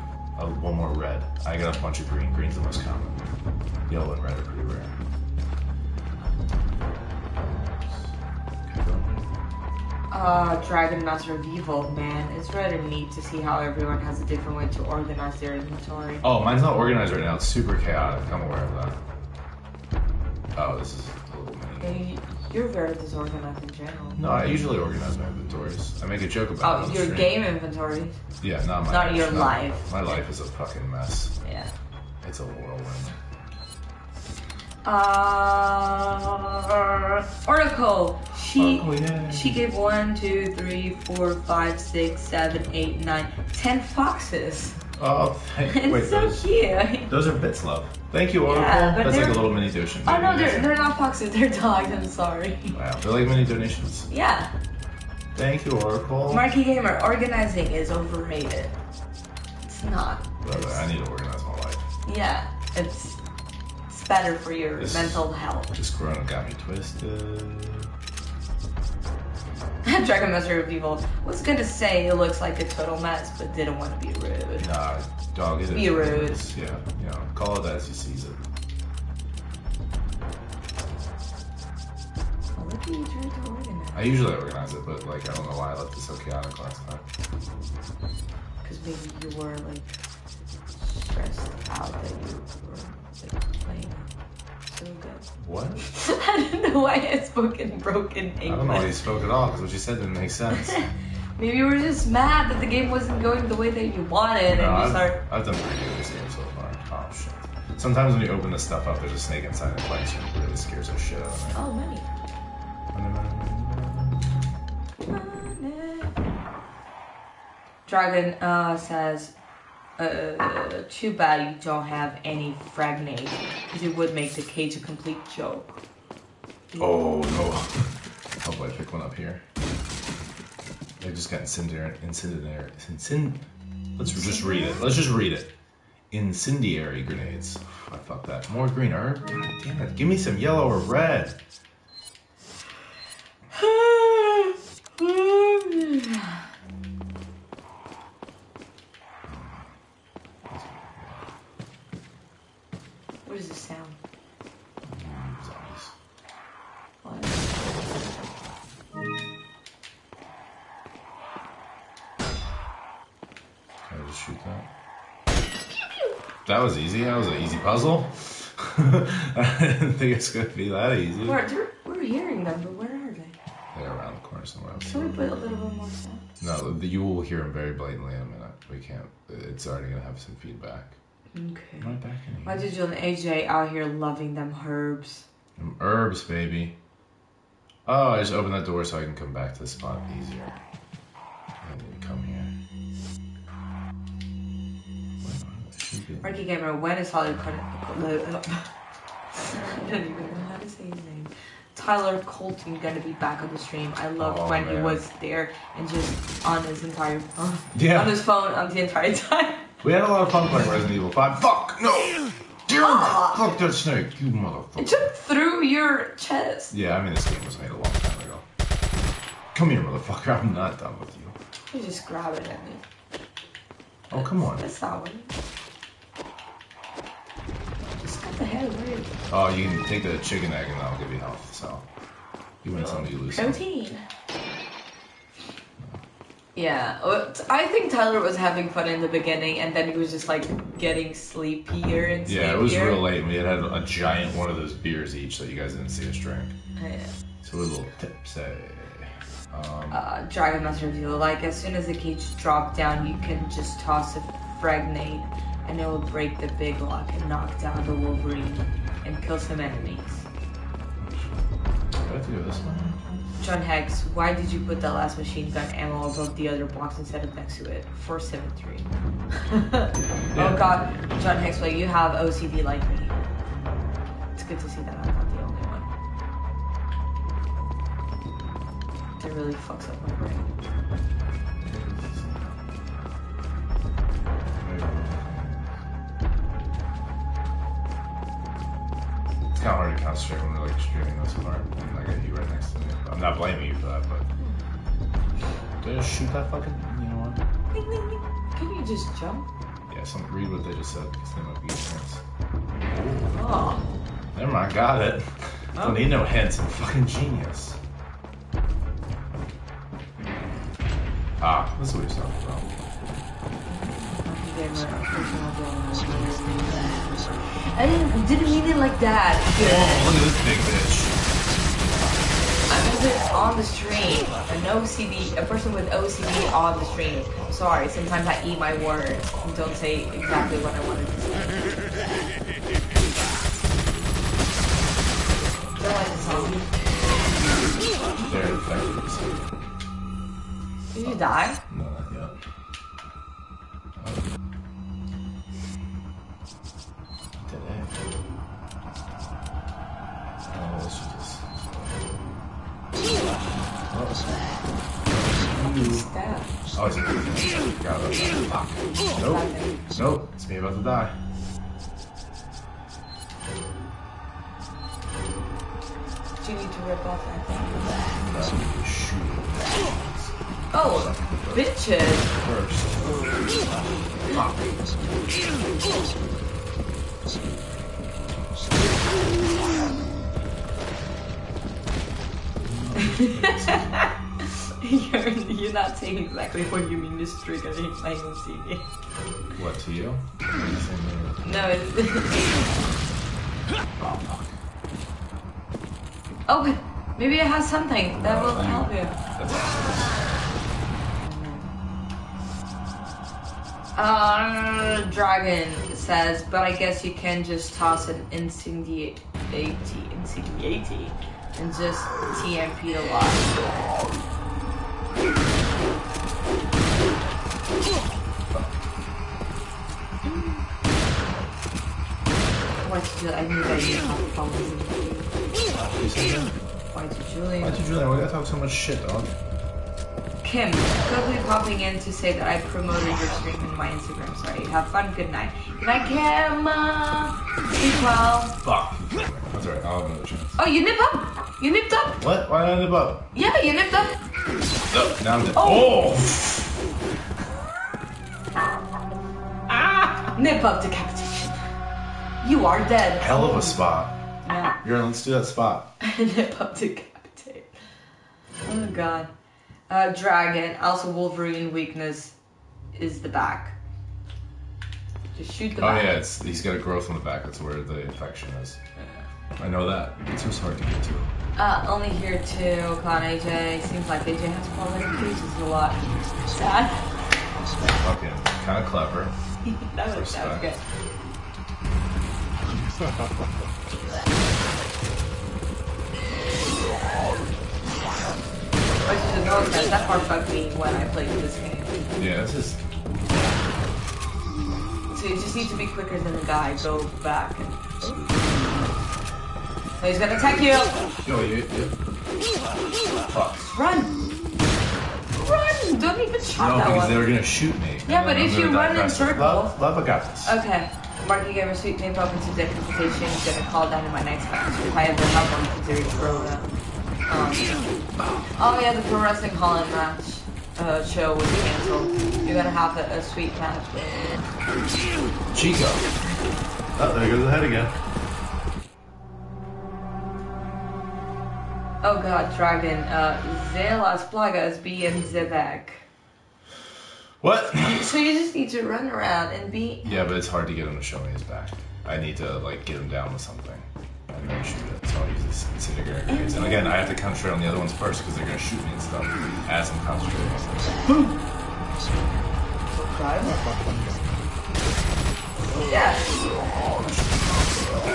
one more red. I got a bunch of green. Green's the most common. Yellow and red are pretty rare. Dragon Master of Evil, man. It's rather neat to see how everyone has a different way to organize their inventory. Oh, mine's not organized right now. It's super chaotic. I'm aware of that. Oh, this is a little mini. You're very disorganized in general. No, I usually organize my inventories. I make a joke about it. Oh, your game inventory? Yeah, not my life. Not your life. My life is a fucking mess. Yeah. It's a whirlwind. Oracle. She gave 1, 2, 3, 4, 5, 6, 7, 8, 9, 10 foxes. Oh, it's so cute. Those are bits, love. Thank you, Oracle. Yeah, that's like a little mini donation. Oh no, they're not foxes. They're dogs. I'm sorry. Wow, they're like mini donations. Yeah. Thank you, Oracle. Marky Gamer, organizing is overrated. It's not. I need to organize my life. Yeah, it's better for your mental health. This Corona got me twisted. Dragon Master of Evil was gonna say it looks like a total mess, but didn't want to be rude. Nah, dog is be rude. Yeah, you know, call it as you sees it. Oh, look at you trying to organize. I usually organize it, but like I don't know why I left it so chaotic last time. Because maybe you were like stressed out that you were like playing. What? I don't know why I spoke in broken English. I don't know why you spoke at all, because what you said didn't make sense. Maybe you were just mad that the game wasn't going the way that you wanted, no, and you start... I've done pretty good with this game so far. Oh, shit. Sometimes when you open this stuff up, there's a snake inside the place, and it really scares the shit out of me. Oh, money. Dragon says... too bad you don't have any fragments, because it would make the cage a complete joke. Oh no. Hopefully I pick one up here. They just got incendiary. Let's just read it. Incendiary grenades. I fucked that. More green herb? Damn it. Give me some yellow or red. What is the sound? Zombies. What? That was easy. That was an easy puzzle. I didn't think it's going to be that easy. We're hearing them, but where are they? They're around the corner somewhere. Should we put a little bit more sound? No, you will hear them very blatantly in a minute. We can't. It's already going to have some feedback. Okay. Right back in here. Why did you and AJ out here loving them herbs? Them herbs, baby. Oh, I just opened that door so I can come back to the spot easier. I need to come here. Ricky Gamer, when is Hollywood I don't even know how to say his name. Tyler Colton gonna be back on the stream. I love when man. He was there and just on his entire phone. Yeah. On his phone on the entire time. We had a lot of fun playing Resident Evil 5. Fuck! No! Damn! Fuck that snake, you motherfucker. It took through your chest. Yeah, I mean this game was made a long time ago. Come here, motherfucker, I'm not done with you. You just grab it at me. Oh, come on. That's not one. The hell, you? Oh, you can take the chicken egg and that'll give you health, so. You win some, you lose some. Protein. Yeah, I think Tyler was having fun in the beginning and then he was just like getting sleepier and sleepier. Yeah, it was real late and we had a giant one of those beers each that you guys didn't see us drink. Yeah. So a little tipsy. Dragon Master Review, like as soon as the cage dropped down, you can just toss a fragnate. And it will break the big lock and knock down the Wolverine and kill some enemies. I have to do this one. John Hex, why did you put the last machine gun ammo above the other box instead of next to it? 473. Yeah. Oh god, John Hex, well, you have OCD like me. It's good to see that I'm not the only one. That really fucks up my brain. It's kind of hard to concentrate when they're like streaming this part, and I got you right next to me. I'm not blaming you for that, but did I just shoot that fucking? You know what? Can you just jump? Yeah, so read what they just said because they might be getting hints. Oh. Never mind, got it. Oh. Don't need no hints. I'm fucking genius. Ah, this is what you're talking about. I didn't mean it like that. Yeah. Oh, look at this big bitch. I was it on the stream. A person with OCD on the stream. I'm sorry, sometimes I eat my words and don't say exactly what I wanted to say. Did you die? No, not yet. Okay. Oh, it's a Nope, it's me about to die. Do you need to rip off that thing? Oh, bitches! First. Fuck. You're not saying exactly what you mean this trigger in my own CD. What, to you? No, it's... Oh, fuck. Okay, maybe I have something that will help you. Dragon says, but I guess you can just toss an incendiary and just TMP a lot. I knew that you had problems with me. Why did Julian? Why did I talk so much shit, dog? Kim, quickly popping in to say that I promoted your stream in my Instagram. Sorry, have fun, good night. Good night, Kim! Sleep well. Fuck. That's alright, I'll have another chance. Oh, you nip up? You nipped up? What? Why did I nip up? Yeah, you nipped up. No, now I'm dead. Oh! Ah! Nip up, decapitation. You are dead. Hell of a spot. Yeah. Girl, let's do that spot. Nip up to decapitate. Oh god. Dragon. Also, Wolverine weakness is the back. Just shoot the back. Oh yeah, it's, he's got a growth on the back. That's where the infection is. I know that. It's just hard to get to. Only here too, Con AJ. Seems like AJ has quality creases a lot. Sad. Fucking kind of clever. That was good. That part bugged me when I played this game. Yeah, this is. So you just need to be quicker than the guy. Go back and. So he's gonna attack you! No, you. Fuck. Run! Run! Don't even shoot that one. No, because they were gonna shoot me. Yeah, but if you run in circles... Love, I got this. Okay. Marky gave a sweet name up into decapitation. He's gonna call down in my next match. If I ever have one, Ciri throw that. Oh yeah, the Pro Wrestling Holland match show was cancelled. You're gonna have a sweet match. Chico. Oh, there goes the head again. Oh god, dragon. The Las Plagas be in the back. What? So you just need to run around and be... Yeah, but it's hard to get him to show me his back. I need to, like, get him down with something. And then shoot it. So I'll use this disintegrator grenades. And again, I have to concentrate on the other ones first because they're going to shoot me and stuff as I'm concentrating on stuff. Boom! Yeah!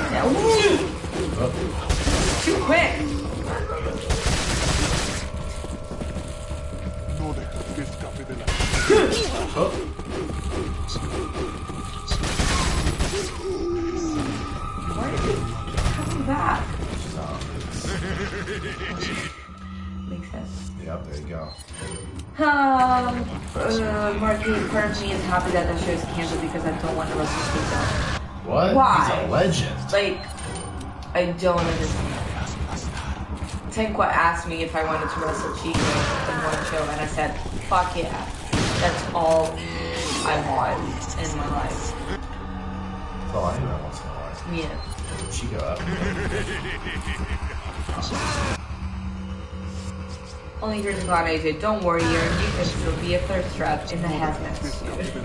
Yeah, woo! Oh. Too quick! Why are you coming back? Makes sense. Yeah, there you go. Marky, part of me is happy that that show is canceled because I don't want to wrestle Chico. What? Why? He's a legend. Like, I don't understand. Tenqua asked me if I wanted to wrestle Chico in one show, and I said, fuck yeah. That's all I want in my life. That's all I do once in my life. Yeah. Chico up. Only here's a lot, AJ. Don't worry, your defense will be a third strap in the hazmat suit.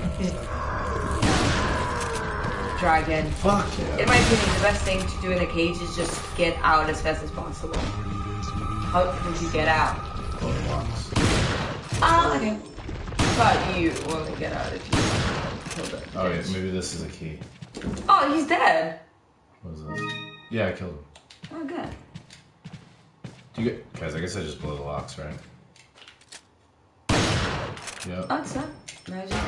Dragon. Fuck yeah. In my opinion, the best thing to do in a cage is just get out as fast as possible. How did you get out? Oh, okay. I thought you only get out if you killed it. Oh, yeah, maybe this is a key. Oh, he's dead. What is this? Yeah, I killed him. Oh, good. Do you get... Guys, I guess I just blow the locks, right? Yep. Oh, it's not. Magic.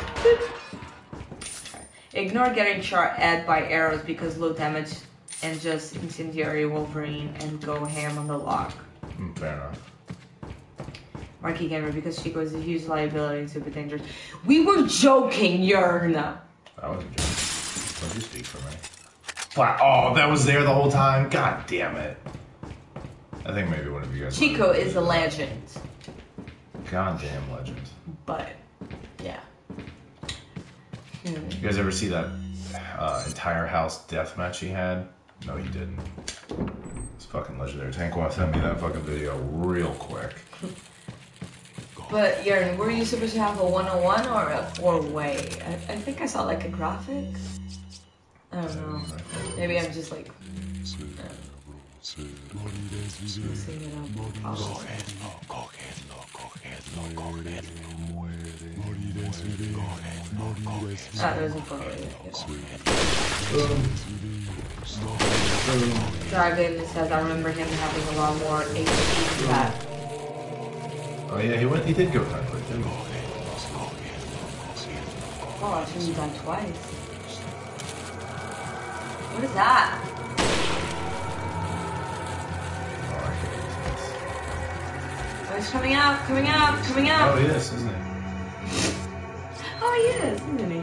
Ignore getting shot at by arrows because low damage and just incendiary Wolverine and go ham on the lock. Fair enough. Marky Gamer, because Chico is a huge liability and super dangerous. We were joking, Yerna! I wasn't joking. Don't you speak for me. Wow. Oh, that was there the whole time? God damn it. I think maybe one of you guys... Chico is a legend. Goddamn legend. But, yeah. You guys ever see that entire house deathmatch he had? No, you didn't. It's fucking legendary. Tankwon sent me that fucking video real quick. But, Yern, were you supposed to have a 101 or a four-way? I think I saw, like, a graphic. I don't know. Maybe I'm just, like... Ah, there's a four-way. Dragon says, I remember him having a lot more HP that. Oh yeah, he went. He did go time for it, didn't he? Oh, I've seen you die twice. What is that? Oh, he's coming out, coming out, coming out. Oh, he is, isn't he? Oh, he is, isn't he?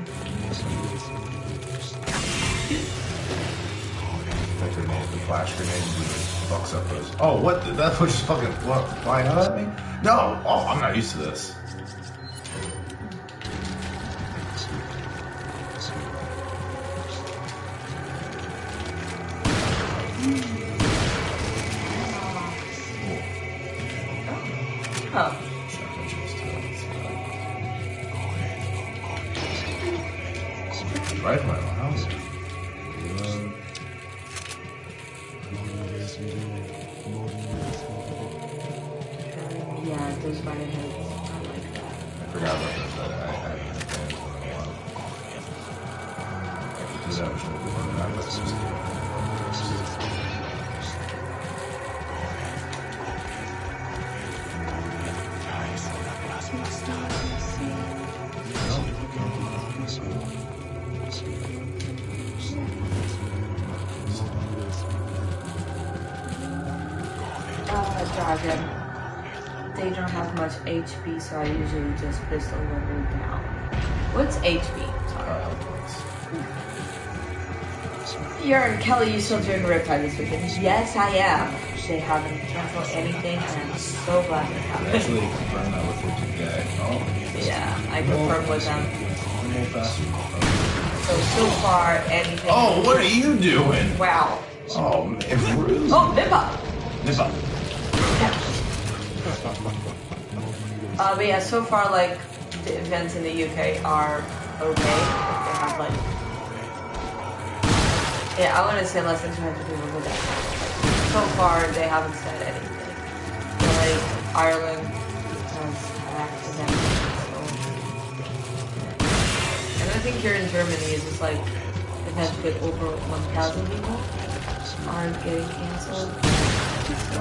That grenade, the flash grenade. Fucks up those. Oh, what? Did that just fucking fly out at me? No! Oh, I'm not used to this. Oh. Right, my Yeah, those fire heads. I like that. I forgot about those, but They don't have much HP, so I usually just pistol them down. What's HP? Sorry. You're Kelly, you still doing Riptide this weekend? Yes, I am. They haven't canceled anything, and I'm so glad they haven't. Actually, confirm that with the two guys. Oh, yeah, I confirmed with them. So far, anything. Oh, what are you doing? Wow. Oh, it's rude. Oh, Nippa. But yeah, so far, like, the events in the UK are okay. They have, like, yeah, I wouldn't say less than 200 people, but so far, they haven't said anything. But, like, Ireland has an accident, so. And I think here in Germany, it's just, like, events with over 1,000 people are getting cancelled. So,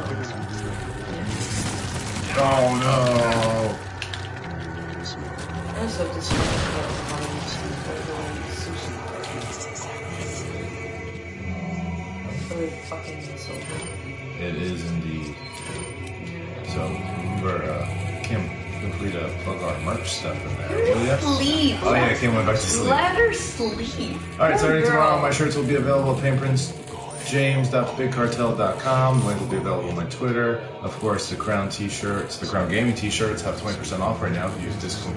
oh no! I'm so disappointed. It is indeed. So, Kim, feel free to plug our merch stuff in there. Will ya? Sleep! Oh yeah, Kim went back to sleep. Let her sleep! Alright, starting tomorrow, my shirts will be available at PaintPrinceJames.BigCartel.com. Link will be available on my Twitter. Of course, the Crown t-shirts, the Crown Gaming t-shirts have 20% off right now if you use discount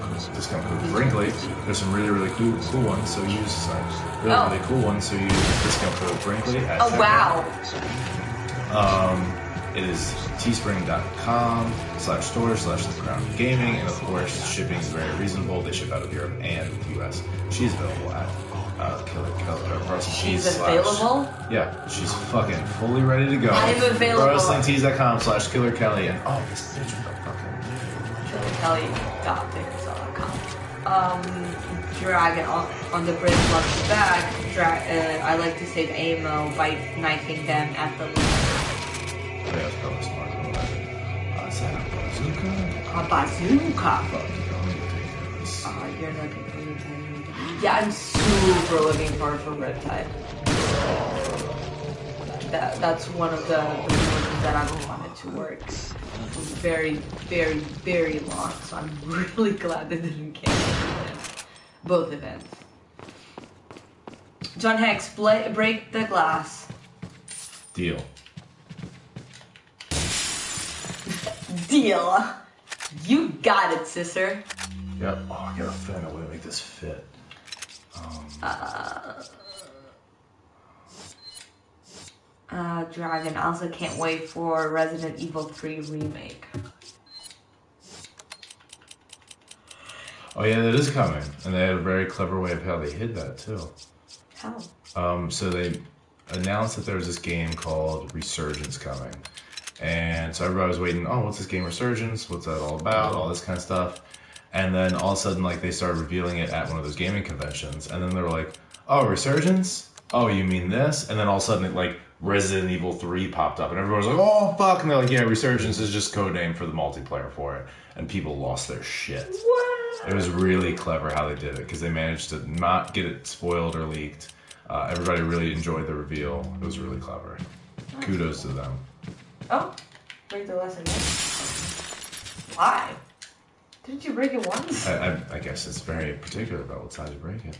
code Brinkley. There's some really cool ones, so use discount code Brinkley. At it is teespring.com/store/thecrowngaming, and of course, shipping is very reasonable. They ship out of Europe and the U.S. She's available at Killer Kelly. Yeah, she's fucking fully ready to go. I'm available. WrestlingTees.com/Killer Kelly and oh, this bitch KillerKelly.com. Dragon on the bridge left the back. I like to save ammo by knifing them at the. A bazooka. Oh, you're looking for the time. Yeah, I'm super looking forward for Riptide. That's one of the reasons that I've wanted to work very long, so I'm really glad they didn't cancel both events. John Hex, break the glass. Deal. Deal. You got it, sister. Yep. Oh, I gotta find a way to make this fit. Dragon, I also can't wait for Resident Evil 3 remake. Oh yeah, that is coming. And they had a very clever way of how they hid that too. How? So they announced that there was this game called Resurgence coming. And so everybody was waiting, oh, what's this game Resurgence? What's that all about? All this kind of stuff. And then all of a sudden, like, they started revealing it at one of those gaming conventions. And then they were like, oh, Resurgence? Oh, you mean this? And then all of a sudden, it, like, Resident Evil 3 popped up. And everyone was like, oh, fuck. And they're like, yeah, Resurgence is just codename for the multiplayer for it. And people lost their shit. What? It was really clever how they did it. Because they managed to not get it spoiled or leaked. Everybody really enjoyed the reveal. It was really clever. Nice. Kudos to them. Oh, read the lesson. Why? Didn't you break it once? I guess it's very particular about what side you break it.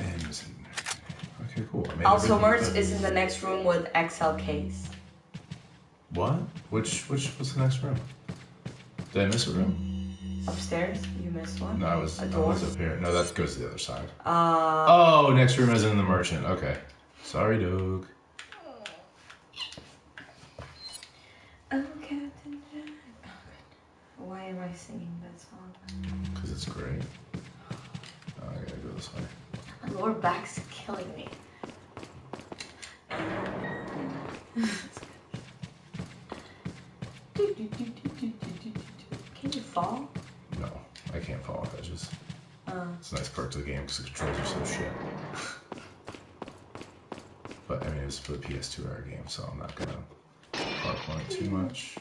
And okay, cool. Also, merch is in the next room with XL case. What? Which was the next room? Did I miss a room? Upstairs? You missed one? No, I was up here. No, that goes to the other side. Oh, next room is in the merchant. Okay. Sorry, dog. Okay. Why am I singing that song? Because it's great. Oh, I gotta go this way. My lower back's killing me. fall? No, I can't fall off edges. It's a nice perk to the game because the controls are so shit. But I mean, it was for the PS2 era game, so I'm not gonna harp on it too much.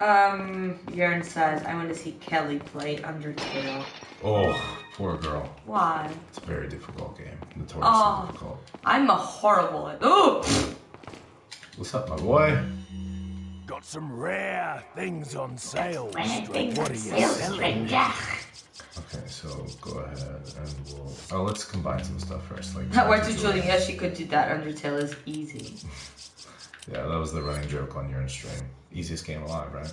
Yarn says, I want to see Kelly play Undertale. Oh, poor girl. Why? It's a very difficult game. Notoriously difficult. I'm a horrible at. Ooh! What's up, my boy? Got some rare things on sale. What are you selling? Okay, so go ahead and we'll. Oh, let's combine some stuff first. Like. Why did Julian? Yeah, she could do that. Undertale is easy. Yeah, that was the running joke on your stream. Easiest game alive, right?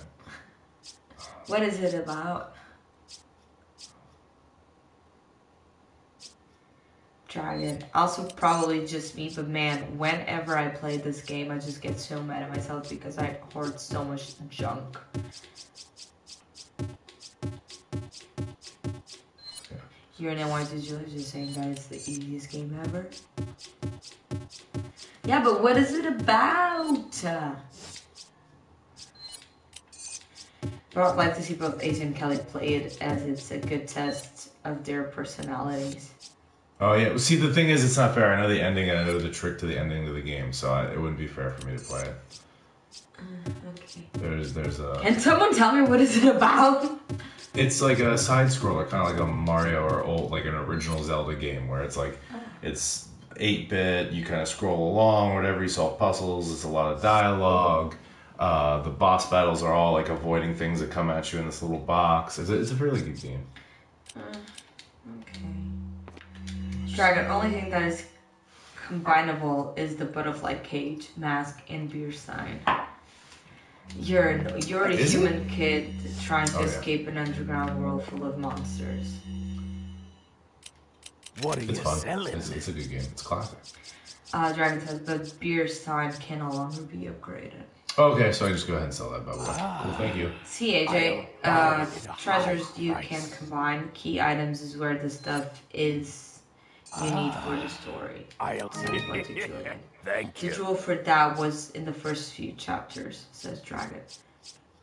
What is it about? Dragon. Also probably just me, but man, whenever I play this game, I just get so mad at myself because I hoard so much junk. Yeah. You and I wanted to just saying that it's the easiest game ever. Yeah, but what is it about? I'd like to see both Ace and Kelly play it, as it's a good test of their personalities. Oh yeah, see the thing is, it's not fair. I know the ending and I know the trick to the ending of the game, so it wouldn't be fair for me to play it. Okay. There's a. Can someone tell me what is it about? It's like a side scroller, kind of like a Mario or like an original Zelda game, where it's like, it's 8-bit. You kind of scroll along, whatever. You solve puzzles. It's a lot of dialogue. The boss battles are all like avoiding things that come at you in this little box. It's a really good game. Okay. Dragon, only thing that is combinable is the butterfly cage, mask, and beer sign. You're a human kid trying to escape an underground world full of monsters. What are you selling? It's a good game. It's classic. Dragon says, but beer sign can no longer be upgraded. Okay, so I just go ahead and sell that bubble. Well, thank you. CAJ, treasures you can combine. Key items is where the stuff is. You need for the story. Thank you. The jewel for that was in the first few chapters, says Dragon.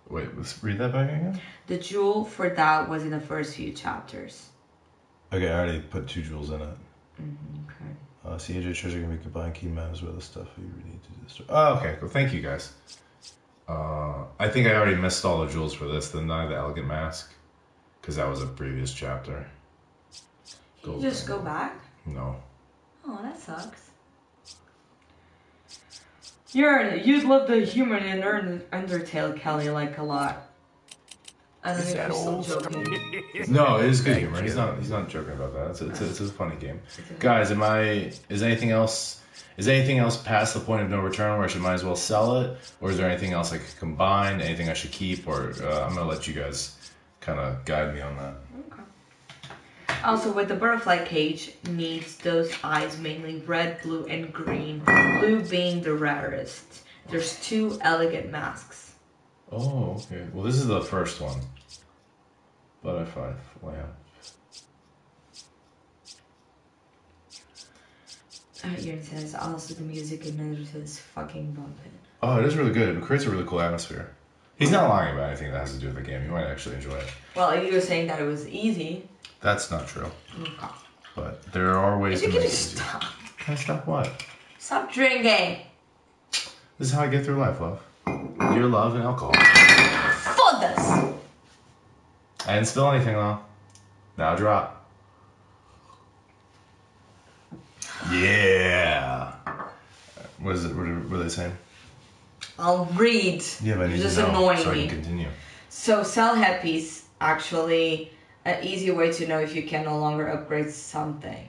Wait, let's read that back again? The jewel for that was in the first few chapters. Okay, I already put 2 jewels in it. Okay. CAJ treasure can be combined, key maps with the stuff you need to do the story. Oh, okay, cool. Thank you guys. I think I already missed all the jewels for this, then the elegant mask, because that was a previous chapter. Can you just go back? No. Oh, that sucks. You'd love the human in Undertale, Kelly, like a lot. I don't think you're still joking. No, it is good humor. He's not joking about that. It's a funny game. Guys, is anything else past the point of no return where I should might as well sell it? Or is there anything else I could combine? Anything I should keep? Or I'm gonna let you guys kind of guide me on that. Also, with the butterfly cage, needs those eyes, mainly red, blue, and green. Blue being the rarest. There's 2 elegant masks. Oh, okay. Well, this is the first one. Butterfly lamp. Aaron says, also the music in Undertale is fucking bumping. Oh, it is really good. It creates a really cool atmosphere. He's not lying about anything that has to do with the game. You might actually enjoy it. Well, if you were saying that it was easy... That's not true. Okay. But there are ways to make it easier. Stop. Can I stop what? Stop drinking. This is how I get through life, love. Your love and alcohol. For this. I didn't spill anything, though. Now drop. Yeah. What is it? What are they saying? I'll read. Yeah, but I need to know so I can continue. So sell headpiece, actually... An easy way to know if you can no longer upgrade something.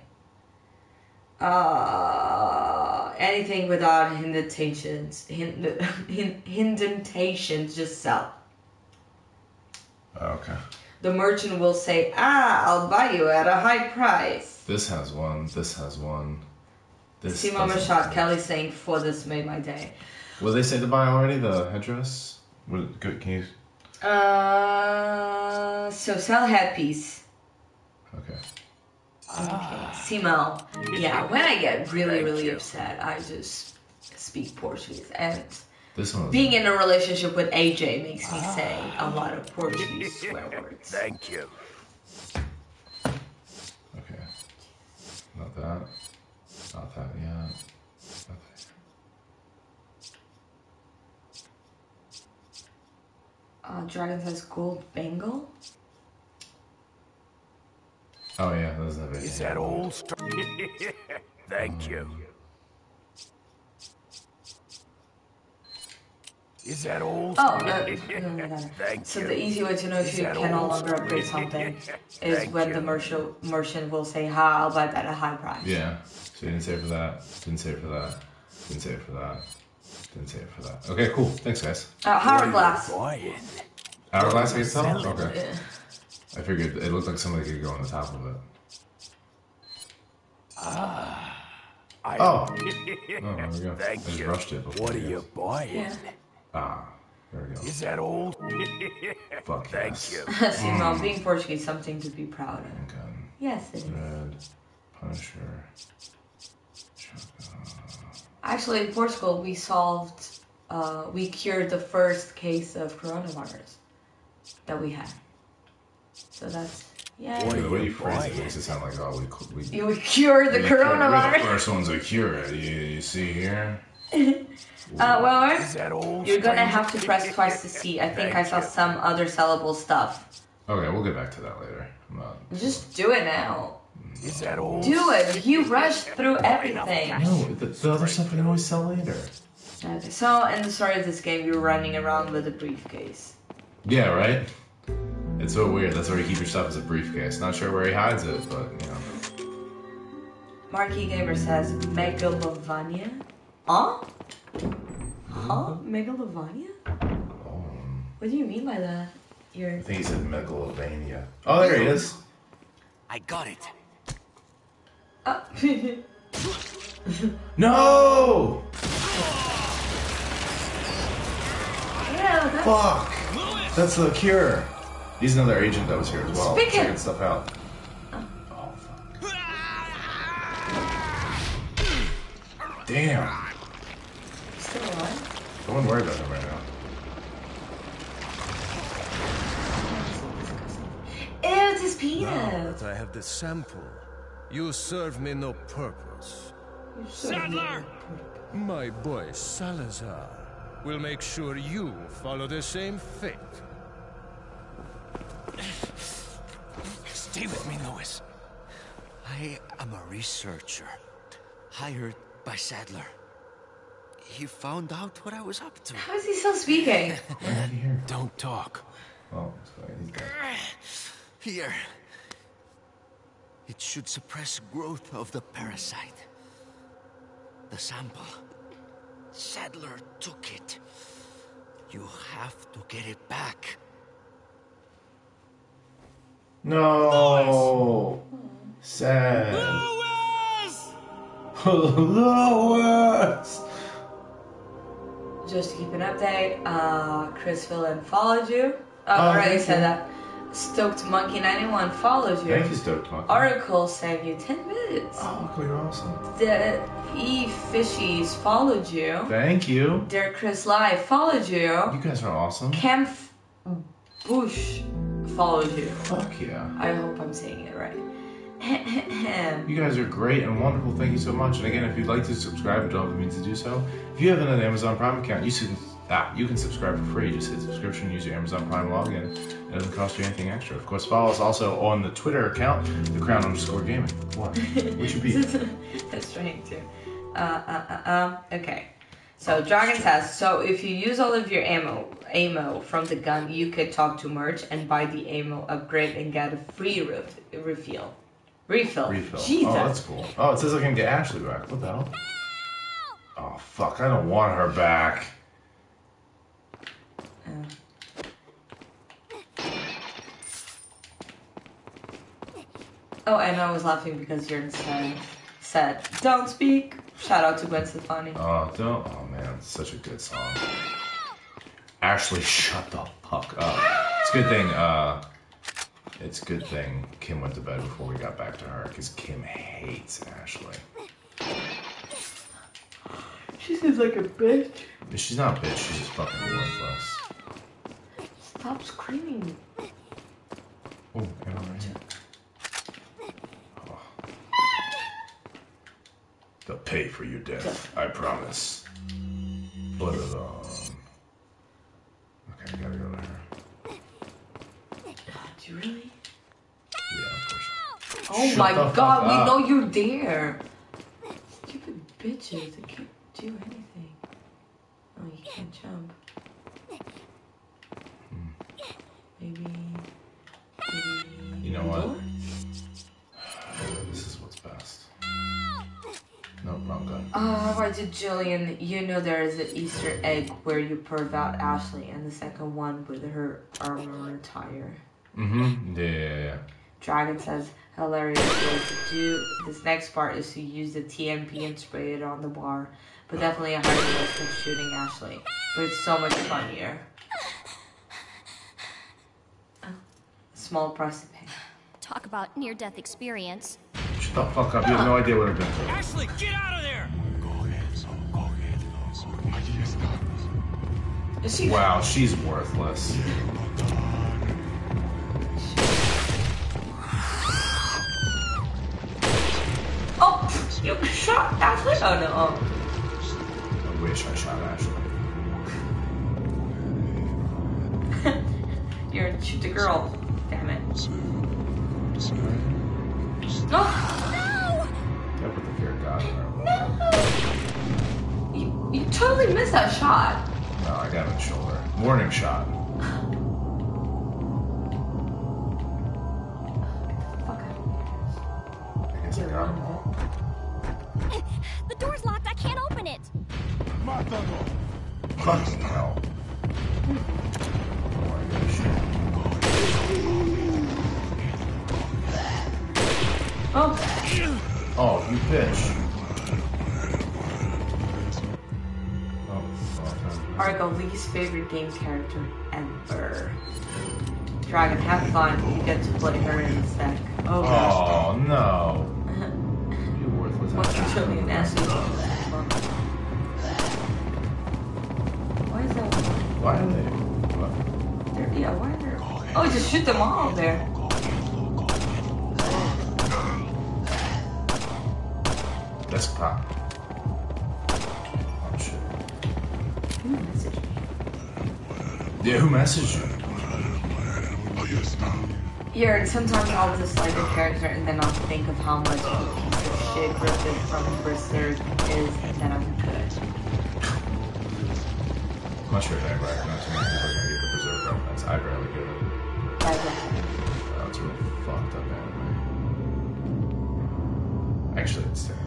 Anything without indentations. Indentations, just sell. Okay. The merchant will say, I'll buy you at a high price. This has one, this has one. See Mama Shot Kelly saying, for this made my day. Well, they say to buy already, the headdress? Can you... So sell headpiece. Okay. Okay. Simo. Yeah, when I get really upset, I just speak Portuguese. And This one. Being in a relationship with AJ makes me say a lot of Portuguese swear words. Thank you. Okay. Not that. Not that yet. Not that yet. Dragon says gold bangle. Oh yeah, those are. Is that old? Thank you. Is that old? Oh, no. So the easy way to know if you can no longer upgrade something is when the merchant will say, "Ha, I'll buy that at a high price." Yeah. So you didn't save for that. Didn't save for that. Didn't save for that. Didn't save for that. Okay, cool. Thanks, guys. Hourglass. Hourglass is itself. Okay. Yeah. I figured it looked like somebody could go on the top of it. Oh. No, there we go. I just rushed it before. What are you buying? Yeah. Ah, there we go. Is that old? Fuck yes. Thank you. See, Mom, being Portuguese, something to be proud of. Okay. Yes, it is. Red, Punisher, actually, in Portugal, we solved, we cured the first case of coronavirus that we had. So that's, yeah. Boy, the way you phrase it makes it sound like, oh, we cured the coronavirus. We're the first ones to cure it. You see here? Well, you're gonna have to press twice to see. I think I saw some other sellable stuff. Okay, we'll get back to that later. I'm not... Just do it now. Is that old? Do it. You rushed through everything. No, the other stuff we can always sell later. Okay, so in the start of this game, you're running around with a briefcase. Yeah, right? It's so weird. That's where you keep your stuff as a briefcase. Not sure where he hides it, but you know. Marquee Gamer says Megalovania. Huh? Huh? Megalovania? Oh. What do you mean by that? I think he said Megalovania. Oh, there he is. I got it. Oh. No! Yeah, that's... Fuck! That's the cure. He's another agent that was here as well. Checking stuff out. Oh, fuck. Damn. Still alive? I wouldn't worry about him right now. Ew, it's his penis! Now that I have the sample, you serve me no purpose. Sadler! My boy Salazar will make sure you follow the same fate. Stay with me, Lewis. I am a researcher, hired by Sadler. He found out what I was up to. How is he still speaking? Don't talk. Oh, sorry. Here. It should suppress growth of the parasite. The sample. Sadler took it. You have to get it back. No, sad. Lewis! Lewis! Just to keep an update, Chris Villan followed you. I already said that. Stoked Monkey 91 followed you. Thank you, Stoked Monkey. Oracle saved you 10 minutes. Oh, you're awesome. The E Fishies followed you. Thank you. Dear Chris Live followed you. You guys are awesome. Camp Bush followed you. Fuck yeah. I hope I'm saying it right. You guys are great and wonderful. Thank you so much. And again, if you'd like to subscribe, it don't mean to do so. If you have an Amazon Prime account, you can subscribe for free. Just hit subscription, use your Amazon Prime login. It doesn't cost you anything extra. Of course, follow us also on the Twitter account, @crown_gaming. What? What should be? That's right too. Okay. So Dragon says, so if you use all of your ammo from the gun, you could talk to merch and buy the ammo upgrade and get a free refill. Refill. Jesus. Oh, that's cool. Oh, it says I can get Ashley back. What the hell? Oh, fuck. I don't want her back. Oh, and I was laughing because you're insane. Said, don't speak. Shout out to Gwen Stefani. Oh, don't. Oh, man. Such a good song. Ashley, shut the fuck up. It's a good thing. It's a good thing Kim went to bed before we got back to her, because Kim hates Ashley. She seems like a bitch. But she's not a bitch, she's just fucking worthless. Stop screaming. Oh, I don't know. Oh. They'll pay for your death, I promise. But okay, I gotta go to her. Do you really? Yeah, of course. Oh my god, we know you're there. Stupid bitches, they can't do anything. Oh, you can't jump. Maybe... You know what? This is what's best. No, wrong gun. Oh, right, Jillian, you know there is an Easter egg where you purve out Ashley and the second one with her armor and tire. Mm-hmm. Yeah. Dragon says, hilarious way to do. This next part is to use the TMP and spray it on the bar. But definitely a harder risk of shooting Ashley. But it's so much funnier. Small price to pay. Talk about near-death experience. Shut the fuck up, you have no idea what I've been doing. Ashley, get out of there! Wow, she's worthless. Oh, you shot Ashley? Oh no, I wish I shot Ashley. You're gonna shoot the girl. Damn it. Oh! No! That put the fear of God in her. No! You totally missed that shot. No, I got him shoulder. Warning shot. I guess I got him all. The door's locked. I can't open it. Fucking hell. Oh, I gotta shoot. Oh. Oh, you bitch. Oh, fuck. Argo, least favorite game character ever. Dragon, have fun. You get to play her in a sec. Oh, gosh. Oh, no. You're worthless. What's your Jillian asking? Why is that? Why are they? What? They're, yeah, why are they? Oh, just shoot them all there. That's pop. Oh shit. Who messaged me? Yeah, who messaged you? Yeah, sometimes I'll dislike a character and then I'll think of how much shit Griffin from Bristol is and then I'm good. I'm not sure if I ever not too many people are gonna get the Berserk reference. I'd rather get it. That's really fucked up anime. Actually, it's terrible.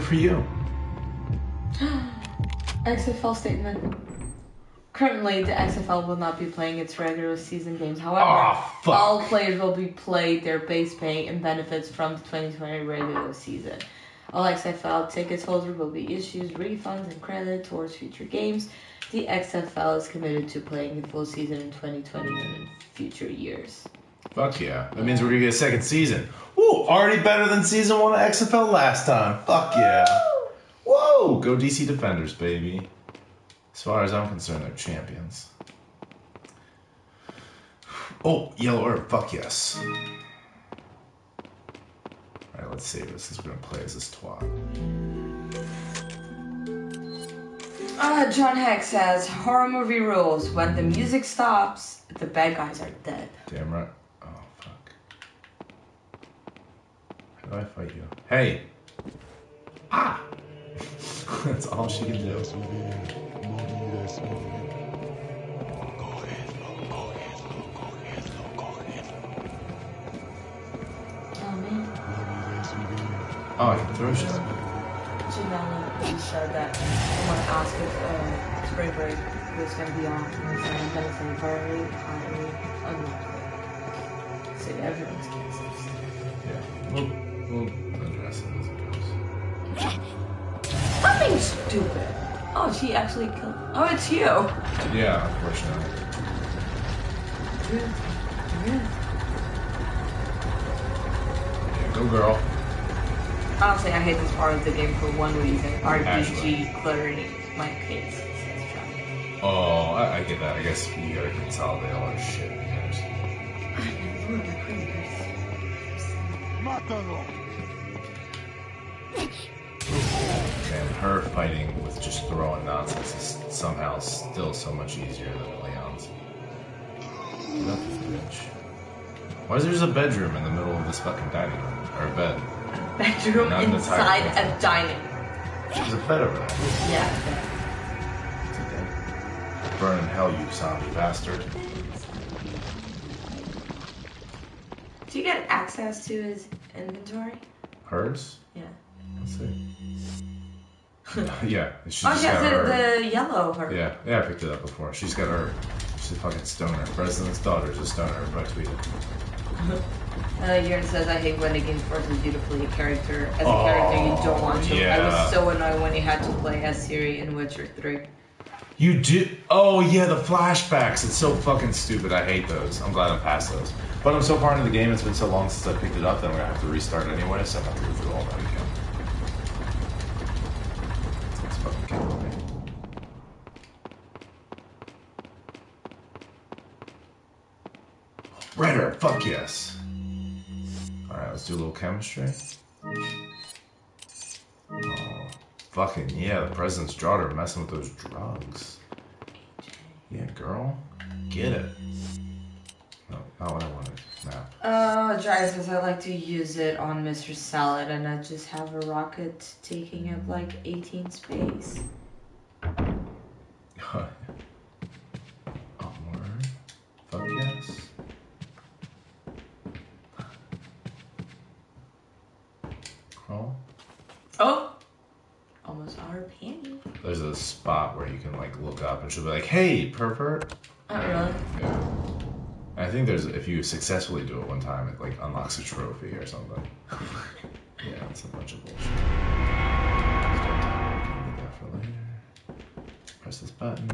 For you. XFL statement. Currently, the XFL will not be playing its regular season games. However, all players will be played their base pay and benefits from the 2020 regular season. All XFL tickets holders will be issued refunds and credit towards future games. The XFL is committed to playing the full season in 2020 and in future years. Fuck yeah. That means we're gonna get a second season. Ooh, already better than season 1 of XFL last time. Fuck yeah. Whoa! Go DC Defenders, baby. As far as I'm concerned, they're champions. Oh, yellow herb. Fuck yes. Alright, let's save this since we're gonna play as this twat. John Heck says, horror movie rules. When the music stops, the bad guys are dead. Damn right. How do I fight you? Hey! Ah! That's all she can do. Oh, I can throw shit. said that someone asked if Spring Break was going to be on, and they said that it's an entirely economy unlocked. So everyone's canceled. Yeah, we'll address it as it goes. Something stupid! Oh, she actually killed... Oh, it's you! Yeah, of course not. Yeah, go girl. Honestly, I hate this part of the game for one reason. RPG cluttering my face. Oh, I get that. I guess you gotta consolidate all our shit. I know, the creators. And her fighting with just throwing nonsense is somehow still so much easier than Leon's. Nothing, bitch. Why is there just a bedroom in the middle of this fucking dining room? Or a bed? Bedroom inside a dining. There's a bed over there. Yeah. It's a bed. Burn in hell, you zombie bastard. Do you get access to his inventory? Hers? Yeah. Let's see. Yeah. She's the yellow her. Yeah. Yeah, I picked it up before. She's got her. She's a fucking stoner. President's daughter's a stoner. Everybody tweeted. Yuren says, I hate when a game forces you to play a character as a character you don't want to. Yeah. I was so annoyed when you had to play as Ciri in Witcher 3. You do? Oh, yeah, the flashbacks. It's so fucking stupid. I hate those. I'm glad I'm past those. But I'm so far into the game, it's been so long since I picked it up that I'm going to have to restart it anyway, so I'm going to have to go through all that again. That's fucking killing me. Redder, fuck yes. Alright, let's do a little chemistry. Oh, fucking yeah, the president's daughter messing with those drugs. Yeah, girl. Get it. No, not what I wanted. No. Oh, Dry says I like to use it on Mr. Salad, and I just have a rocket taking up like 18 space. Huh. Onward. Fuck yes. Oh! Almost our panty. There's a spot where you can like look up and she'll be like, hey, pervert. Oh, really? Yeah. I think there's, if you successfully do it one time, it like unlocks a trophy or something. Yeah, it's a bunch of bullshit. That for later. Press this button.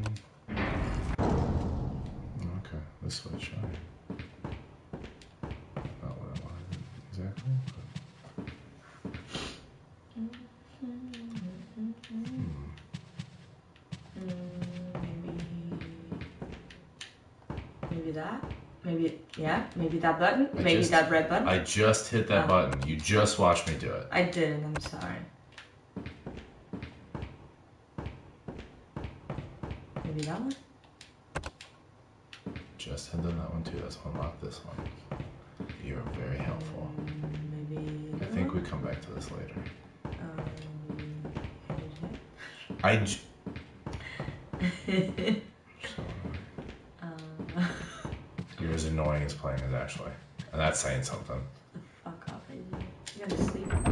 Okay, this switch, right? Not what I wanted exactly. Yeah, maybe that button, that red button. I just hit that button. You just watched me do it. I didn't, I'm sorry. Maybe that one? Just hit that one too, that's unlocked this one. You're very helpful. Maybe... I think we come back to this later. You're as annoying as playing as Ashley. And that's saying something. The fuck off, baby. You gotta sleep on the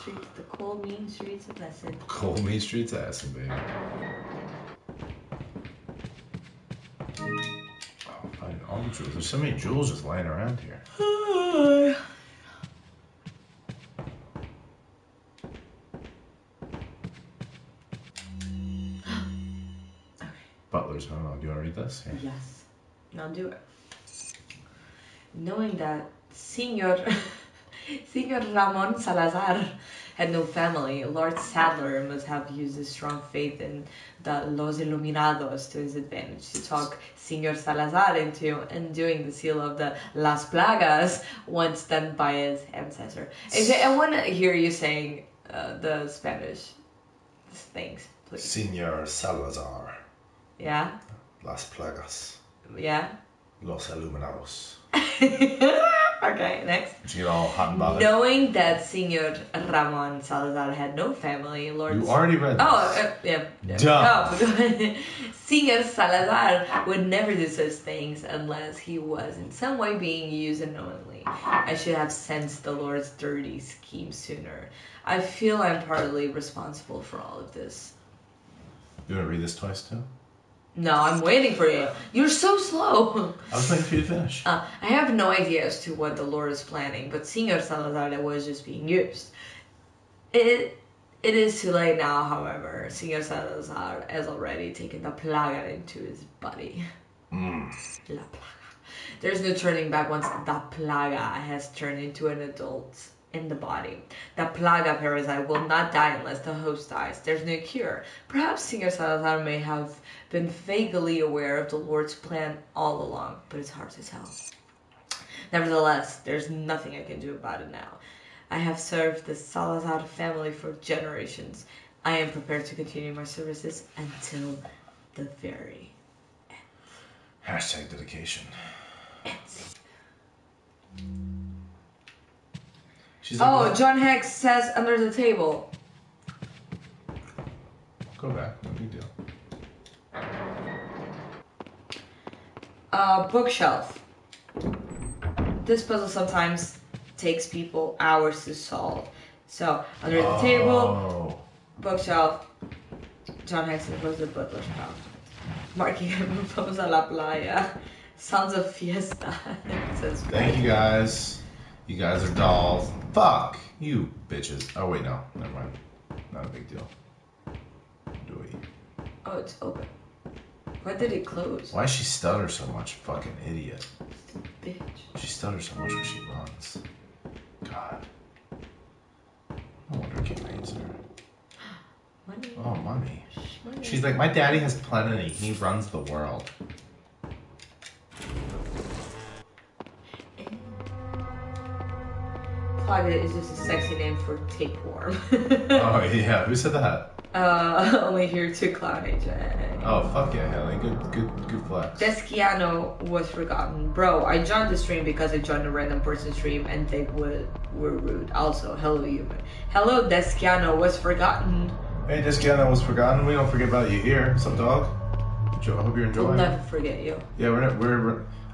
streets. The cold, mean streets of Essen. Cold, mean streets of Essen, baby. Oh, finding all the jewels. There's so many jewels just lying around here. Butler's memo. Do you want to read this? Yeah. Yes. Now do it. Knowing that Senor Ramon Salazar had no family, Lord Sadler must have used his strong faith in the Los Illuminados to his advantage to talk Senor Salazar into undoing the seal of the Las Plagas once done by his ancestor. I want to hear you saying the Spanish things, please. Senor Salazar. Yeah? Las Plagas. Yeah. Los Illuminados. Okay, next. She got all hot and bothered. Knowing that Senor Ramon Salazar had no family, Lord... You already read this. Oh, yeah. Duh. Oh. Senor Salazar would never do such things unless he was in some way being used unknowingly. I should have sensed the Lord's dirty scheme sooner. I feel I'm partly responsible for all of this. You want to read this twice, too? No, I'm waiting for you. You're so slow. I was waiting for you to finish. I have no idea as to what the Lord is planning, but Senor Salazar was just being used. It is too late now, however. Senor Salazar has already taken the plaga into his body. Mm. La plaga. There's no turning back once the plaga has turned into an adult in the body. The plaga parasite will not die unless the host dies. There's no cure. Perhaps Senor Salazar may have been vaguely aware of the Lord's plan all along, but it's hard to tell. Nevertheless, there's nothing I can do about it now. I have served the Salazar family for generations. I am prepared to continue my services until the very end. Hashtag dedication. Oh, John Hex says under the table. Go back, no big deal. Bookshelf. This puzzle sometimes takes people hours to solve. So, under the table, bookshelf, John Hex was the butler's house. Marking Vamos a la playa. Sounds of fiesta. Thank you guys. You guys are dolls. Fuck you, bitches. Oh wait, no, never mind. Not a big deal. Do we? Oh, it's open. Why did it close? Why does she stutter so much? Fucking idiot. Stupid bitch. She stutters so much when she runs. God. No wonder I can't answer. Money. Oh, mommy. Money. She's like, my daddy has plenty. He runs the world. Plaga is just a sexy name for tapeworm. Oh yeah, who said that? Only here to Clown AJ. Oh fuck yeah, Haley, good flex. Desciano was forgotten. Bro, I joined the stream because I joined a random person's stream and they were rude. Also, hello human. Hello, Desciano was forgotten. Hey, Desciano was forgotten. We don't forget about you here. Sup, dog? I hope you're enjoying. We'll never forget you. Yeah,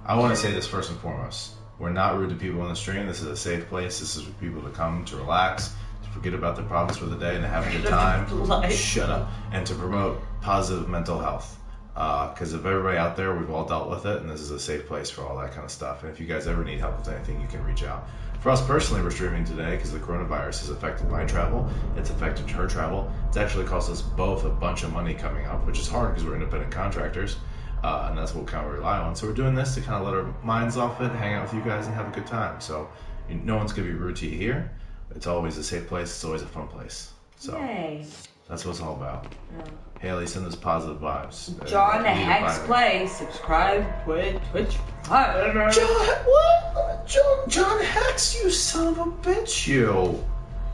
I want to say this first and foremost. We're not rude to people on the stream. This is a safe place. This is for people to come to relax, to forget about their problems for the day and to have a good time. Shut up. And to promote positive mental health. Because of everybody out there, we've all dealt with it, and this is a safe place for all that kind of stuff. And if you guys ever need help with anything, you can reach out. For us personally, we're streaming today because the coronavirus has affected my travel. It's affected her travel. It's actually cost us both a bunch of money coming up, which is hard because we're independent contractors. And that's what we kind of rely on. So we're doing this to kind of let our minds off it, hang out with you guys, and have a good time. So no one's going to be rude to you here. It's always a safe place. It's always a fun place. So yay. That's what it's all about. Yeah. Haley, send us positive vibes. John Hex Play. Subscribe with Twitch Prime. John Hex, you son of a bitch, you.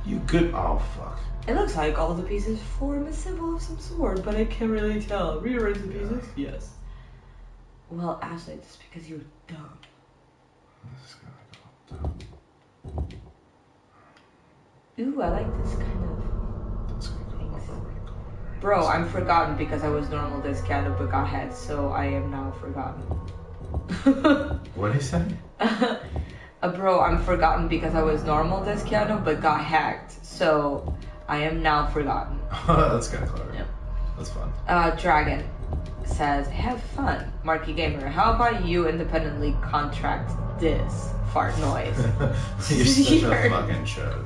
You good. Oh, fuck. It looks like all the pieces form a symbol of some sort, but I can't really tell. Rearrange the pieces? Yeah. Yes. Well, Ashley, just because you were dumb. This is gonna go up there. Ooh, I like this kind of. That's gonna go up over the corner. Bro, so I'm forgotten because I was normal Desciano but got head, so I am now forgotten. What did he say? Bro, I'm forgotten because I was normal Desciano but got hacked, so I am now forgotten. That's kind of clever. Yeah. That's fun. Dragon says, have fun, Marky Gamer. How about you independently contract this fart noise? You're such a fucking chode.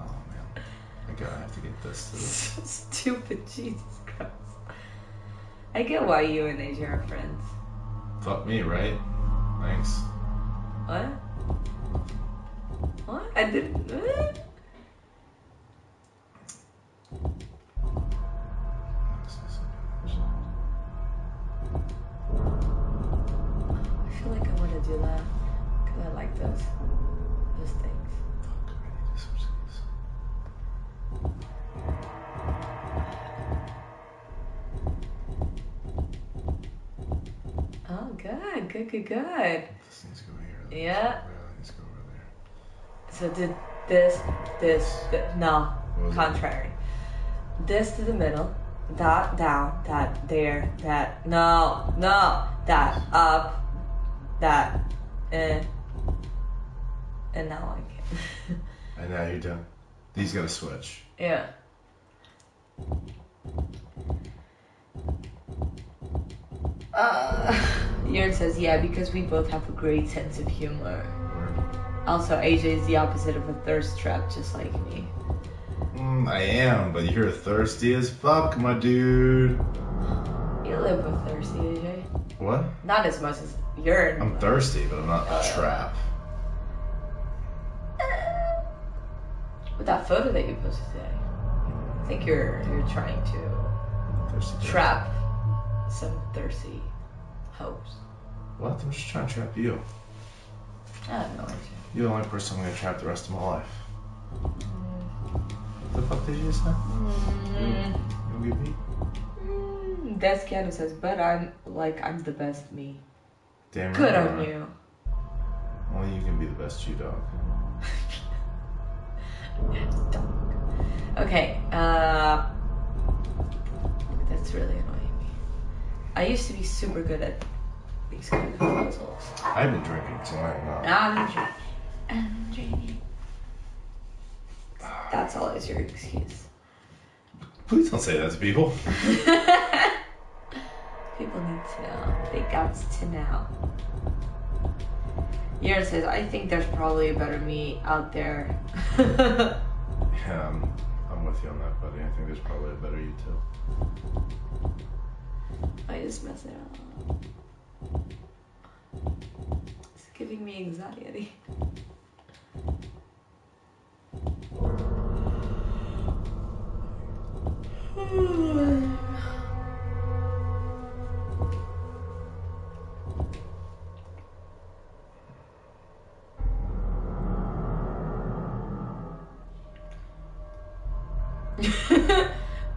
Oh man, I gotta have to get this. So stupid, Jesus Christ. I get why you and AJ are friends. Fuck me, right? Thanks. What? What? I didn't. What? I feel like I want to do that because I like those things. Fuck, I need to switch these. Oh, good. Good. This needs to go here. Yeah. So did this, no, contrary. This to the middle, that down, that there, that, no, no, that up, that, and now I can't. And now you're done. He's gonna switch. Yeah. Yern says, yeah, because we both have a great sense of humor. Also, AJ is the opposite of a thirst trap, just like me. I am, but you're thirsty as fuck, my dude. You live with thirsty, AJ. What? Not as much as Yern. I'm thirsty, but I'm not a trap. With that photo that you posted today, I think you're trying to thirsty trap some thirsty hoes. What? I'm just trying to trap you. I have no idea. You're the only person I'm going to trap the rest of my life. What the fuck did you just say? You get me? Descano says, but I'm the best me. Damn right. Good on you. Only you can be the best you, dog. Okay, that's really annoying me. I used to be super good at these kind of puzzles. I've been drinking tonight now. I'm drinking. That's always your excuse. Please don't say that to people. People need to know. They got to know. Yern says, I think there's probably a better me out there. Yeah, I'm with you on that, buddy. I think there's probably a better you, too. I just mess it up. It's giving me anxiety.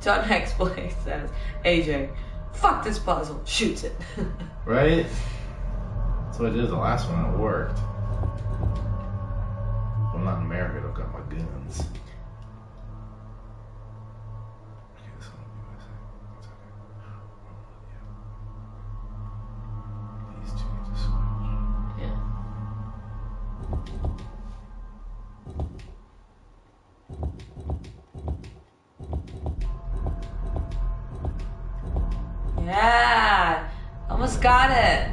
John Hexblade says, AJ, fuck this puzzle, shoots it. Right? That's what I did the last one, and it worked. Well, I'm not in America, I've got my guns. Okay, this one will be my second. These two need to switch. Yeah. Yeah, almost got it.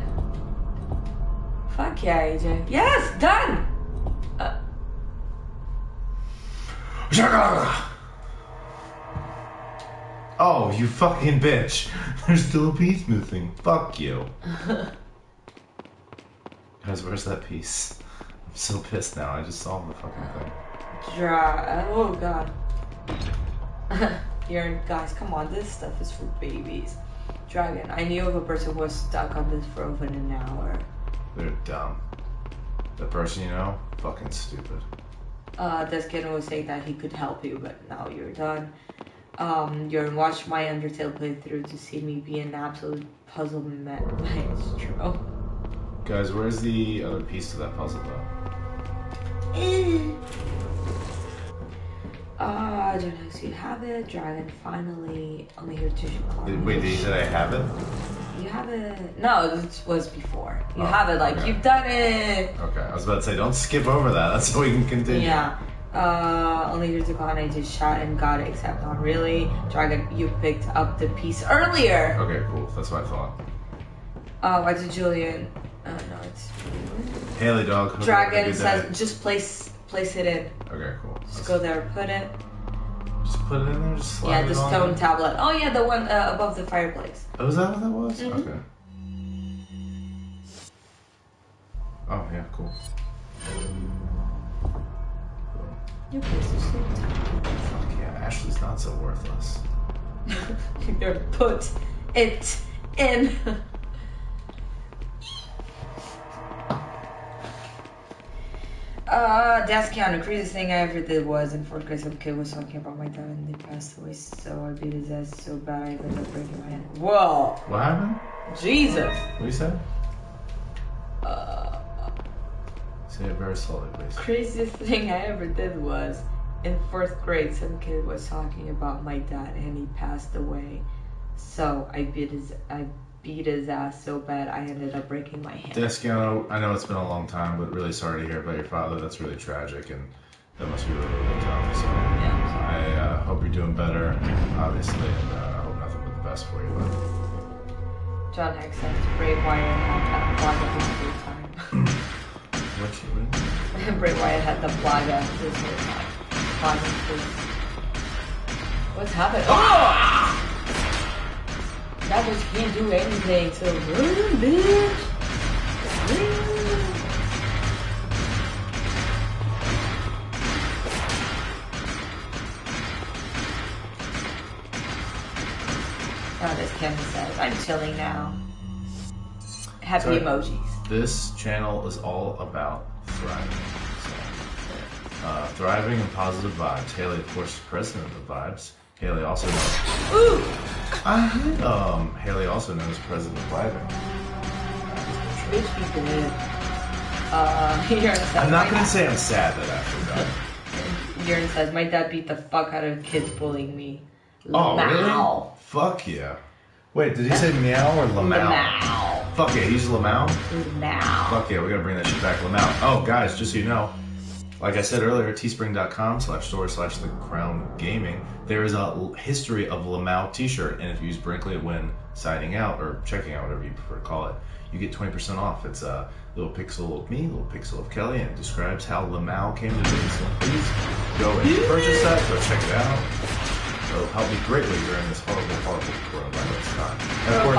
Fuck yeah, AJ. Yes, done. Oh, you fucking bitch. There's still a piece missing. Fuck you. Guys, where's that piece? I'm so pissed now. I just solved the fucking thing. Draw. Oh god. Yern, guys, come on. This stuff is for babies. Dragon, I knew of a person who was stuck on this for over an hour. They're dumb. The person you know? Fucking stupid. This kid was saying that he could help you, but now you're done. You're watched my Undertale playthrough to see me be an absolute puzzle maestro. Guys, where's the other piece to that puzzle, though? Ah, Jonas, you have it. Dragon, finally. Only your tissue clock. Wait, did I have it? You have it. No, this was before. You have it, like, okay. You've done it! Okay, I was about to say, don't skip over that. That's so we can continue. Yeah. Only your Tacon, I just shot and got it, except not really. Dragon, you picked up the piece earlier! Okay, cool. That's what I thought. Why did Julian... Oh, no, it's... Haley, dog. Dragon says, just place it in. Okay, cool. Just go there, put it. Just put it in there, just slide it on. Yeah, the stone tablet. Oh yeah, the one above the fireplace. Oh, is that what that was? Mm-hmm. Okay. Oh yeah, cool. Your place is so tight. Fuck yeah, Ashley's not so worthless. You're put it in. Dascon, the craziest thing I ever did was in 4th grade, some kid was talking about my dad and they passed away, so I beat his ass so bad I ended up breaking my hand. Whoa! What happened? Jesus! What you said? a very solid base. Craziest thing I ever did was in 4th grade, some kid was talking about my dad and he passed away. So I beat his ass so bad I ended up breaking my hand. Desko, I know it's been a long time, but really sorry to hear about your father. That's really tragic, and that must be really, really tough. So yeah. I hope you're doing better, obviously, and I hope nothing but the best for you. But... John X has Bray Wyatt had the blog at his new time. What? Bray Wyatt had the blog at his new time. What's happening? Oh! That bitch can't do anything to ruin, bitch. Oh, this Kevin says, I'm chilling now. Happy emojis. This channel is all about thriving. So, thriving and positive vibes. Haley, of course, is president of the vibes. Haley also knows. Ooh! Haley also knows President Biden. Bitch, be good. I'm not gonna say I'm sad that I forgot. Urine says, my dad beat the fuck out of kids bullying me. Oh, really? Fuck yeah. Wait, did he say meow or Lamau? Lamau. Fuck yeah, he's Lamau? Lamau. Fuck yeah, we gotta bring that shit back, Lamau. Oh, guys, just so you know. Like I said earlier, teespring.com/store/thecrowngaming, there is a history of Lamau t-shirt, and if you use Brinkley when signing out or checking out, whatever you prefer to call it, you get 20% off. It's a little pixel of me, little pixel of Kelly, and it describes how Lamau came to be. So please go and purchase that, go check it out. It'll help me greatly during this horrible, horrible coronavirus time. And of course,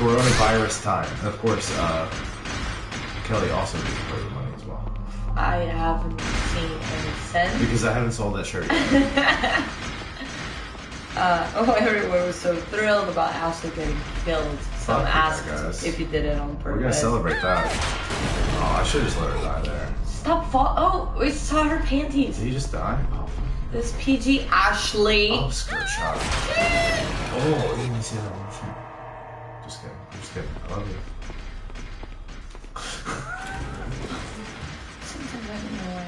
coronavirus time. And of course, Kelly also needs to pay the money as well. I haven't seen any sense. Because I haven't sold that shirt yet. Everyone was so thrilled about Ashley getting killed. Some asked if you did it on purpose. We're gonna celebrate that. Oh, I should just let her die there. Stop fall. Oh, we saw her panties. Did he just die? Oh, this PG Ashley. Oh, skirt shot. Oh, you didn't see that one thing. Just kidding. I'm just kidding. I love you. Sometimes I don't know why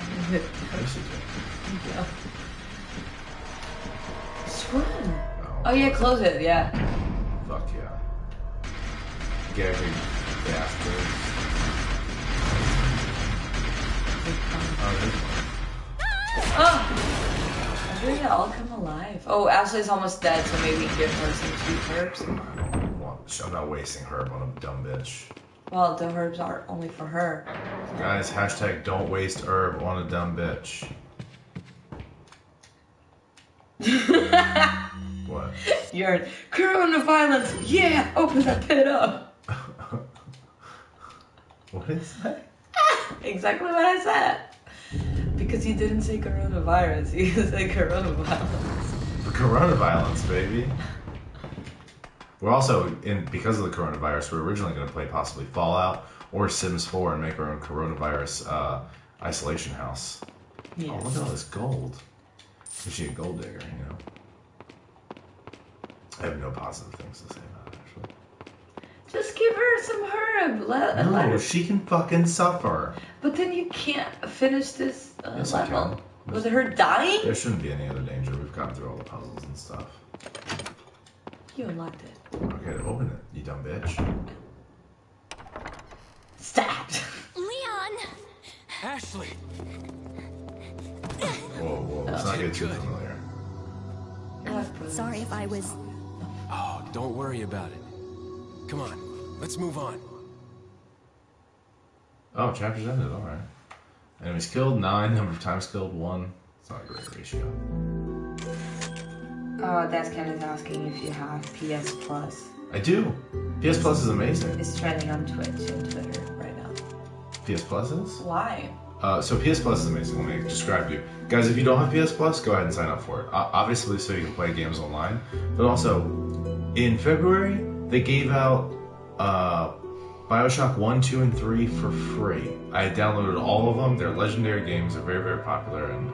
I'm yeah. Swim. No. Oh yeah, close it, yeah. Fuck yeah. Gary bastard. Oh! I think they all come alive. Oh, Ashley's almost dead, so maybe give her some cheap herbs. I don't want I'm not wasting herb on a dumb bitch. Well, the herbs are only for her. Guys, hashtag don't waste herb on a dumb bitch. What? You're corona violence. Yeah, open that pit up. What is that? Exactly what I said. Because you didn't say coronavirus, you said corona violence. Corona violence, baby. We're also, because of the coronavirus, we're originally going to play possibly Fallout or Sims 4 and make our own coronavirus isolation house. Yes. Oh, look at all this gold. Is she a gold digger, you know? I have no positive things to say about it, actually. Just give her some herb. Let her... she can fucking suffer. But then you can't finish this yes, level. Was it her dying? There shouldn't be any other danger. We've gotten through all the puzzles and stuff. You unlocked it. Okay, to open it, you dumb bitch. Stabbed. Leon. Ashley. Whoa, let's not get too familiar. I'm sorry if I was... Oh, don't worry about it. Come on, let's move on. Oh, chapter's ended, alright. Enemies killed, 9. Number of times killed, 1. It's not a great ratio. Oh, that's Ken's asking if you have PS Plus. I do. PS Plus is amazing. It's trending on Twitch and Twitter right now. PS Plus is? Why? So PS Plus is amazing. Let me describe to you. Guys, if you don't have PS Plus, go ahead and sign up for it. Obviously, so you can play games online. But also, in February, they gave out Bioshock 1, 2, and 3 for free. I downloaded all of them. They're legendary games. They're very, very popular and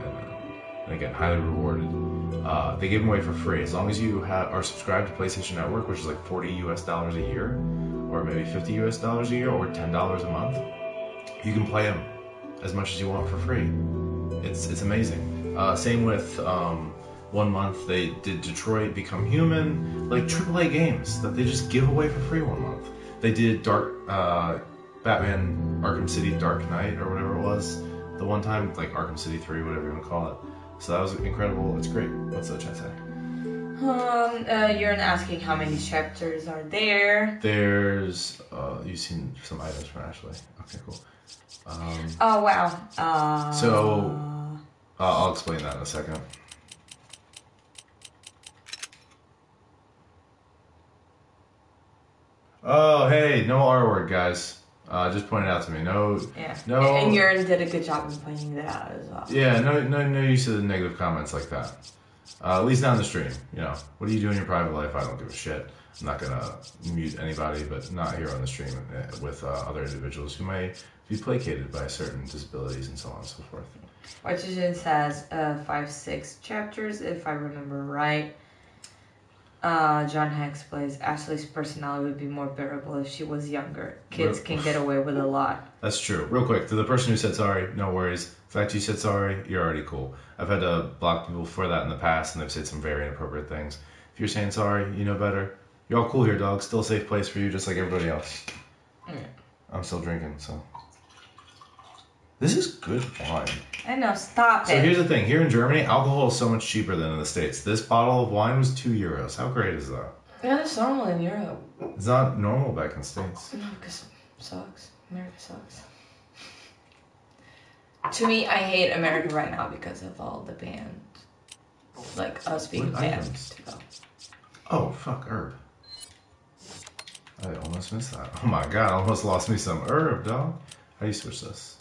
again, highly rewarded. They give them away for free as long as you are subscribed to PlayStation Network, which is like $40 a year, or maybe $50 a year, or $10 a month. You can play them as much as you want for free. It's amazing. Same with 1 month they did Detroit Become Human, like AAA games that they just give away for free 1 month. They did Batman Arkham City Dark Knight or whatever it was, the one time, like Arkham City 3, whatever you want to call it. So that was incredible. It's great. What's that chat say? You're asking how many chapters are there. There's, you've seen some items from Ashley. Okay, cool. Oh, wow. So, I'll explain that in a second. Oh, hey, no R word, guys. Just pointed out to me. No, yeah. No. And Urine did a good job of pointing that out as well. Yeah, no use of the negative comments like that. At least not in the stream, you know. What do you do in your private life? I don't give a shit. I'm not gonna mute anybody, but not here on the stream with other individuals who may be placated by certain disabilities and so on and so forth. Watchington says 5-6 chapters, if I remember right. John Hanks plays, Ashley's personality would be more bearable if she was younger. Kids can get away with a lot. That's true. Real quick, to the person who said sorry, no worries. In fact, you said sorry, you're already cool. I've had to block people for that in the past, and they've said some very inappropriate things. If you're saying sorry, you know better. You're all cool here, dog. Still a safe place for you, just like everybody else. Mm. I'm still drinking, so... This is good wine. I know, stop it. So here's the thing. Here in Germany, alcohol is so much cheaper than in the States. This bottle of wine was €2. How great is that? Yeah, that's normal in Europe. It's not normal back in the States. No, because it sucks. America sucks. To me, I hate America right now because of all the banned. Like, us being banned to go. Oh, fuck, herb. I almost missed that. Oh my god, I almost lost me some herb, dog. How do you switch this?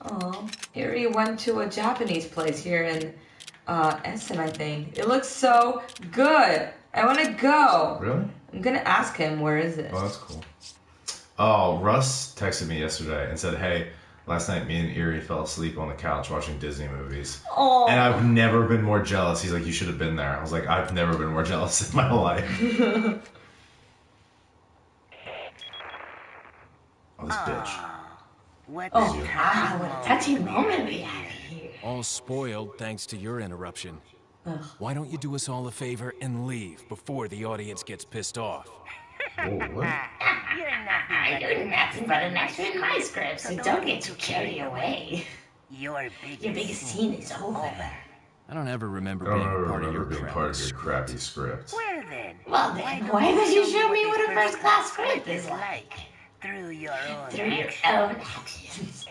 Oh, Eerie went to a Japanese place here in Essen, I think. It looks so good. I want to go. Really? I'm going to ask him, where is it? Oh, that's cool. Oh, Russ texted me yesterday and said, hey, last night me and Eerie fell asleep on the couch watching Disney movies. Oh. And I've never been more jealous. He's like, you should have been there. I was like, I've never been more jealous in my life. Oh, this bitch. Oh, what a touching moment we had here. All spoiled thanks to your interruption. Ugh. Why don't you do us all a favor and leave before the audience gets pissed off? Whoa, what? You're nothing but an extra in my script, so don't get too carried away. Your biggest scene is over. I don't ever remember being part of your crappy script. Well then, why did you show me what a first-class script is like? Through your own actions.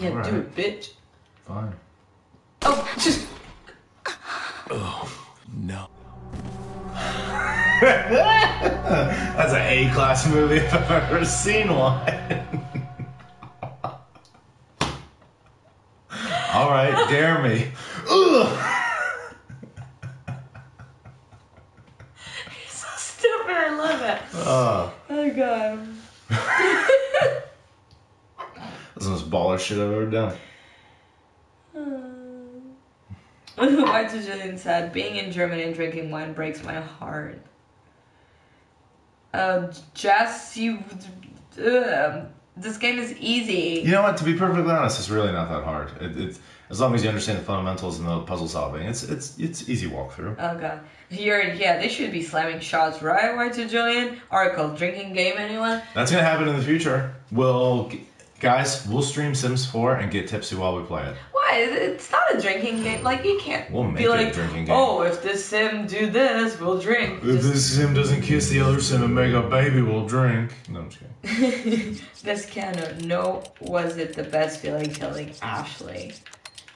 Yeah, right. Do it, bitch. Fine. Oh, just... Oh, no. That's an A-class movie if I've ever seen one. All right, dare me. Ugh. I love it. Oh god. That's the most baller shit I've ever done. Why did Jillian said being in Germany and drinking wine breaks my heart. This game is easy. You know what? To be perfectly honest, it's really not that hard. It's as long as you understand the fundamentals and the puzzle solving, it's easy walkthrough. Oh god. Yeah, they should be slamming shots right away to Julian. Oracle, drinking game, anyone? That's going to happen in the future. Guys, we'll stream Sims 4 and get tipsy while we play it. Why? It's not a drinking game. Like, you can't be like, a drinking game. Oh, if this Sim do this, we'll drink. If this Sim doesn't kiss the other Sim and make a baby, we'll drink. No, I'm just kidding. This canon, no, was it the best feeling killing Ashley?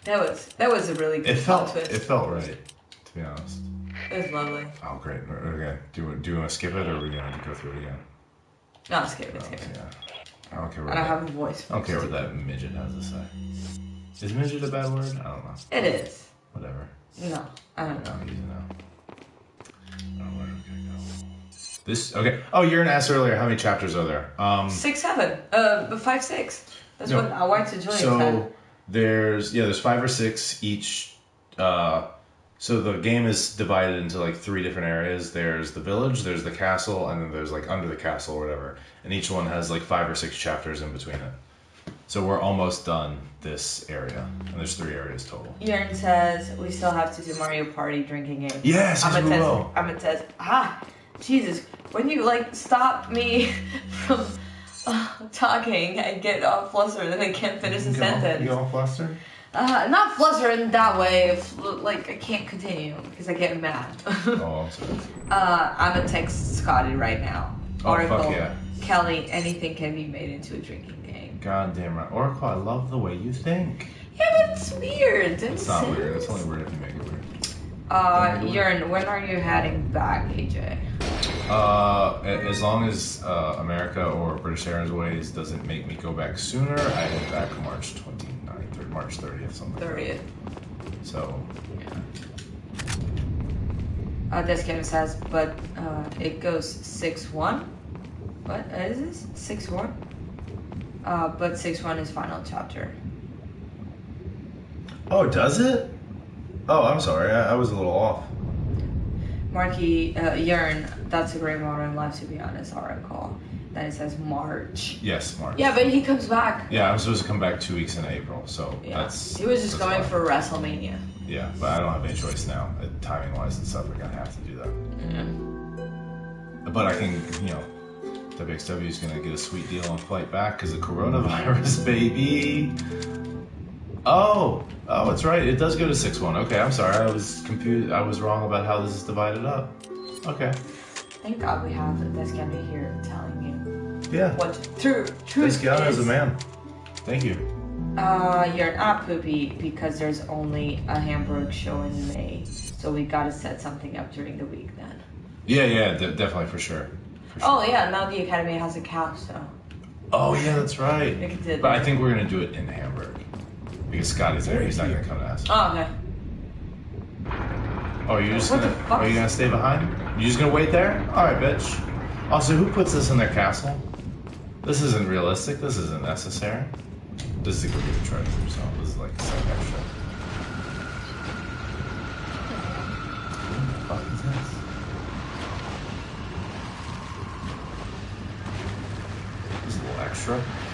That was a really good twist. It felt right, to be honest. It was lovely. Oh, great. Okay. Do you want to skip it, or are we going to go through it again? No, skip it. Yeah. I don't care what I don't have a voice. I don't care what that midget has to say. Is midget a bad word? I don't know. It is. Whatever. No, I don't know. I don't need to know. Oh, where am I going to go? This, okay. Oh, Urine asked earlier, how many chapters are there? 6, 7. 5, 6. That's what I wanted to join. So, there's 5 or 6 each... So the game is divided into like three different areas. There's the village, there's the castle, and then there's like under the castle or whatever. And each one has like 5 or 6 chapters in between it. So we're almost done this area. And there's 3 areas total. Yarn says, we still have to do Mario Party drinking games. Yes, Amit says, Jesus, when you like stop me from talking, I get all flustered and I can't finish the sentence. You all flustered? Not flustered in that way, like I can't continue because I get mad. Oh, I'm sorry. I'm a text Scotty right now. Oh, Oracle, fuck yeah. Kelly, anything can be made into a drinking game. God damn right. Oracle, I love the way you think. Yeah, but it's weird. It's not sense. Weird. It's only weird if you make it weird. Yearn, when are you heading back, AJ? As long as America or British Airways doesn't make me go back sooner, I head back March 29th or March 30th, something. 30th. So, yeah. This game says, but it goes 6-1. What is this? 6-1? But 6-1 is final chapter. Oh, does it? Oh, I'm sorry. I was a little off. Marky, Yearn, that's a great modern life, to be honest, Oracle. Then it says March. Yes, March. Yeah, but he comes back. Yeah, I'm supposed to come back 2 weeks in April, so yeah. That's... He was just going fine. For WrestleMania. Yeah, but I don't have any choice now. Timing-wise and stuff, we're going to have to do that. Mm-hmm. But I can, you know, WXW is going to get a sweet deal on flight back because of coronavirus, baby. Oh, that's right. It does go to 6-1. Okay, I'm sorry. I was confused. I was wrong about how this is divided up. Okay. Thank God we have this guy here telling you. Yeah. What truth is. This guy is a man. Thank you. You're not poopy because there's only a Hamburg show in May, so we gotta set something up during the week then. Yeah, definitely for sure. Oh yeah, now the Academy has a cow, so. Oh yeah, that's right. But I think we're gonna do it in Hamburg. Because Scott is there, he's not going to come to us. Oh, okay. Oh, you're just going to... Are you going to stay behind? You just going to wait there? Alright, bitch. Also, who puts this in their castle? This isn't realistic. This isn't necessary. This is going to be the treasure, so this is like a second extra. What the fuck is this? This is a little extra.